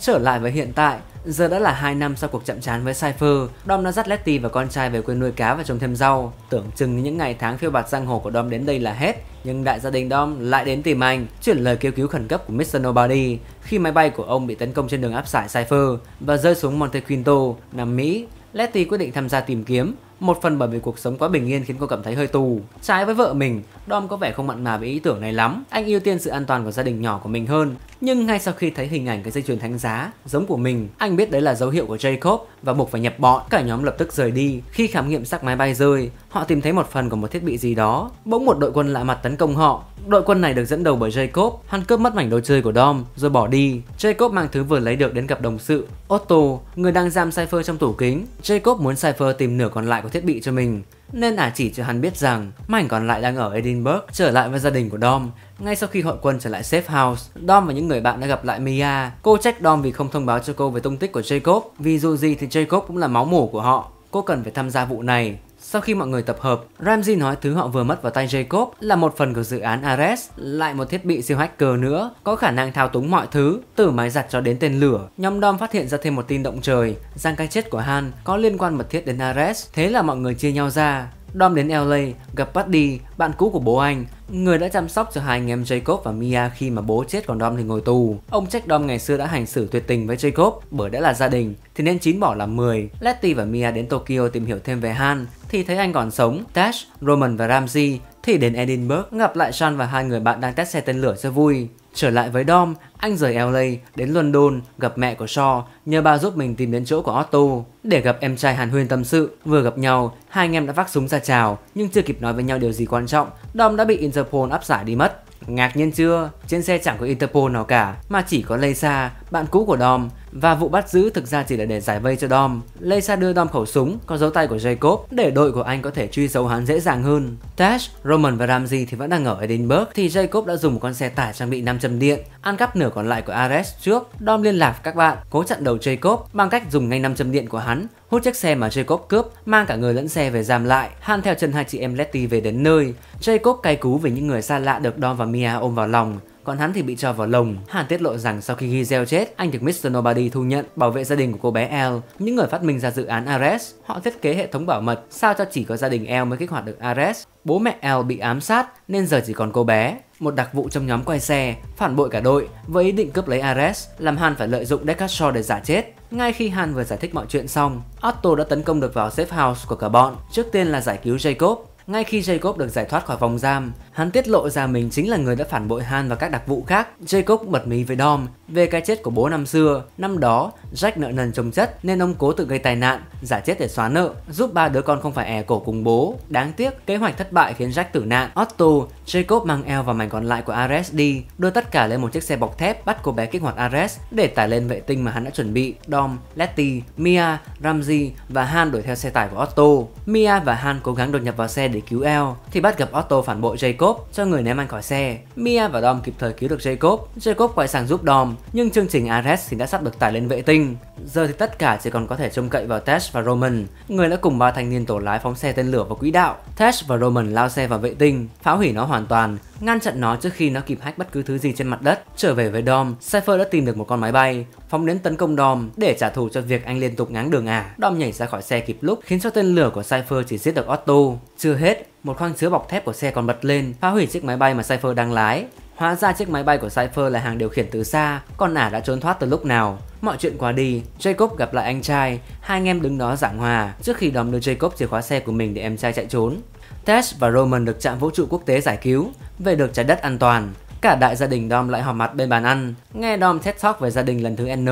Trở lại với hiện tại, giờ đã là 2 năm sau cuộc chạm trán với Cipher, Dom đã dắt Letty và con trai về quê nuôi cá và trồng thêm rau. Tưởng chừng những ngày tháng phiêu bạt giang hồ của Dom đến đây là hết, nhưng đại gia đình Dom lại đến tìm anh, chuyển lời kêu cứu khẩn cấp của Mr. Nobody khi máy bay của ông bị tấn công trên đường áp giải Cipher và rơi xuống Monte Quinto, Nam Mỹ. Letty quyết định tham gia tìm kiếm, một phần bởi vì cuộc sống quá bình yên khiến cô cảm thấy hơi tù. Trái với vợ mình, Dom có vẻ không mặn mà với ý tưởng này lắm. Anh ưu tiên sự an toàn của gia đình nhỏ của mình hơn. Nhưng ngay sau khi thấy hình ảnh cái dây chuyền thánh giá giống của mình, anh biết đấy là dấu hiệu của Jacob và buộc phải nhập bọn. Cả nhóm lập tức rời đi. Khi khám nghiệm xác máy bay rơi, họ tìm thấy một phần của một thiết bị gì đó. Bỗng một đội quân lạ mặt tấn công họ. Đội quân này được dẫn đầu bởi Jacob. Hắn cướp mất mảnh đồ chơi của Dom rồi bỏ đi. Jacob mang thứ vừa lấy được đến gặp đồng sự Otto, người đang giam Cipher trong tủ kính. Jacob muốn Cipher tìm nửa còn lại của thiết bị cho mình, nên ả chỉ cho hắn biết rằng mảnh còn lại đang ở Edinburgh. Trở lại với gia đình của Dom, ngay sau khi hội quân trở lại safe house, Dom và những người bạn đã gặp lại Mia. Cô trách Dom vì không thông báo cho cô về tung tích của Jacob, vì dù gì thì Jacob cũng là máu mủ của họ, cô cần phải tham gia vụ này. Sau khi mọi người tập hợp, Ramsey nói thứ họ vừa mất vào tay Jacob là một phần của dự án Ares, lại một thiết bị siêu hacker nữa, có khả năng thao túng mọi thứ, từ máy giặt cho đến tên lửa. Nhóm Dom phát hiện ra thêm một tin động trời, rằng cái chết của Han có liên quan mật thiết đến Ares, thế là mọi người chia nhau ra. Dom đến LA, gặp Buddy, bạn cũ của bố anh, người đã chăm sóc cho hai anh em Jacob và Mia khi mà bố chết còn Dom thì ngồi tù. Ông trách Dom ngày xưa đã hành xử tuyệt tình với Jacob, bởi đã là gia đình thì nên 9 bỏ làm 10. Letty và Mia đến Tokyo tìm hiểu thêm về Han thì thấy anh còn sống. Tash, Roman và Ramsey thì đến Edinburgh gặp lại Sean và hai người bạn đang test xe tên lửa cho vui. Trở lại với Dom, anh rời LA đến London gặp mẹ của Shaw, nhờ bà giúp mình tìm đến chỗ của Otto để gặp em trai hàn huyên tâm sự. Vừa gặp nhau, hai anh em đã vác súng ra chào, nhưng chưa kịp nói với nhau điều gì quan trọng, Dom đã bị Interpol áp giải đi mất. Ngạc nhiên chưa? Trên xe chẳng có Interpol nào cả, mà chỉ có Lisa, bạn cũ của Dom, và vụ bắt giữ thực ra chỉ là để giải vây cho Dom. Lisa đưa Dom khẩu súng có dấu tay của Jacob để đội của anh có thể truy dấu hắn dễ dàng hơn. Tash, Roman và Ramsey thì vẫn đang ở Edinburgh thì Jacob đã dùng một con xe tải trang bị 5 châm điện ăn cắp nửa còn lại của Ares trước. Dom liên lạc với các bạn, cố chặn đầu Jacob bằng cách dùng ngay 5 châm điện của hắn, hút chiếc xe mà Jacob cướp, mang cả người lẫn xe về giam lại. Han theo chân hai chị em Letty về đến nơi. Jacob cay cú vì những người xa lạ được Dom và Mia ôm vào lòng, còn hắn thì bị cho vào lồng. Han tiết lộ rằng sau khi Gisele chết, anh được Mr. Nobody thu nhận bảo vệ gia đình của cô bé Elle, những người phát minh ra dự án Ares. Họ thiết kế hệ thống bảo mật sao cho chỉ có gia đình Elle mới kích hoạt được Ares. Bố mẹ Elle bị ám sát nên giờ chỉ còn cô bé. Một đặc vụ trong nhóm quay xe phản bội cả đội với ý định cướp lấy Ares, làm Han phải lợi dụng Deckard Shaw để giả chết. Ngay khi Han vừa giải thích mọi chuyện xong, Otto đã tấn công được vào safe house của cả bọn, trước tiên là giải cứu Jacob. Ngay khi Jacob được giải thoát khỏi vòng giam, hắn tiết lộ ra mình chính là người đã phản bội Han và các đặc vụ khác. Jacob bật mí với Dom về cái chết của bố năm xưa. Năm đó, Jack nợ nần chồng chất nên ông cố tự gây tai nạn, giả chết để xóa nợ, giúp ba đứa con không phải è cổ cùng bố. Đáng tiếc, kế hoạch thất bại khiến Jack tử nạn. Otto, Jacob mang Elle và mảnh còn lại của Ares đi, đưa tất cả lên một chiếc xe bọc thép, bắt cô bé kích hoạt Ares để tải lên vệ tinh mà hắn đã chuẩn bị. Dom, Letty, Mia, Ramsey và Han đuổi theo xe tải của Otto. Mia và Han cố gắng đột nhập vào xe để cứu Elle thì bắt gặp Otto phản bội Jacob, cho người ném anh khỏi xe. Mia và Dom kịp thời cứu được Jacob. Jacob quay sang giúp Dom, nhưng chương trình Ares thì đã sắp được tải lên vệ tinh. Giờ thì tất cả chỉ còn có thể trông cậy vào Tash và Roman, người đã cùng ba thanh niên tổ lái phóng xe tên lửa vào quỹ đạo. Tash và Roman lao xe vào vệ tinh, phá hủy nó hoàn toàn, ngăn chặn nó trước khi nó kịp hack bất cứ thứ gì trên mặt đất. Trở về với Dom, Cipher đã tìm được một con máy bay, phóng đến tấn công Dom để trả thù cho việc anh liên tục ngáng đường ả. Dom nhảy ra khỏi xe kịp lúc, khiến cho tên lửa của Cipher chỉ giết được Otto. Chưa hết, một khoang chứa bọc thép của xe còn bật lên, phá hủy chiếc máy bay mà Cipher đang lái. Hóa ra chiếc máy bay của Cipher là hàng điều khiển từ xa, còn ả đã trốn thoát từ lúc nào. Mọi chuyện qua đi, Jacob gặp lại anh trai, hai anh em đứng đó giảng hòa trước khi Dom đưa Jacob chìa khóa xe của mình để em trai chạy trốn. Tash và Roman được trạm vũ trụ quốc tế giải cứu, về được trái đất an toàn. Cả đại gia đình Dom lại họp mặt bên bàn ăn, nghe Dom TED Talk về gia đình lần thứ N.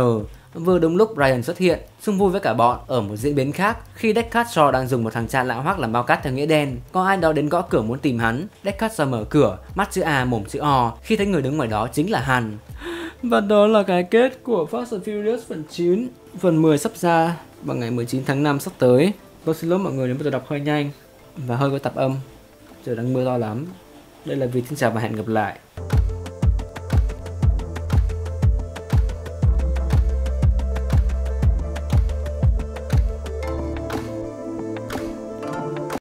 Vừa đúng lúc Brian xuất hiện, xung vui với cả bọn. Ở một diễn biến khác, khi Deckard Shaw đang dùng một thằng cha lạ hoắc làm bao cát theo nghĩa đen, có ai đó đến gõ cửa muốn tìm hắn. Deckard Shaw mở cửa, mắt chữ A mồm chữ O, khi thấy người đứng ngoài đó chính là Han. Và đó là cái kết của Fast and Furious phần 9. Phần 10 sắp ra vào ngày 19 tháng 5 sắp tới. Tôi xin lỗi mọi người nếu tôi đọc hơi nhanh và hơi có tạp âm. Trời đang mưa to lắm. Đây là Vì, xin chào và hẹn gặp lại.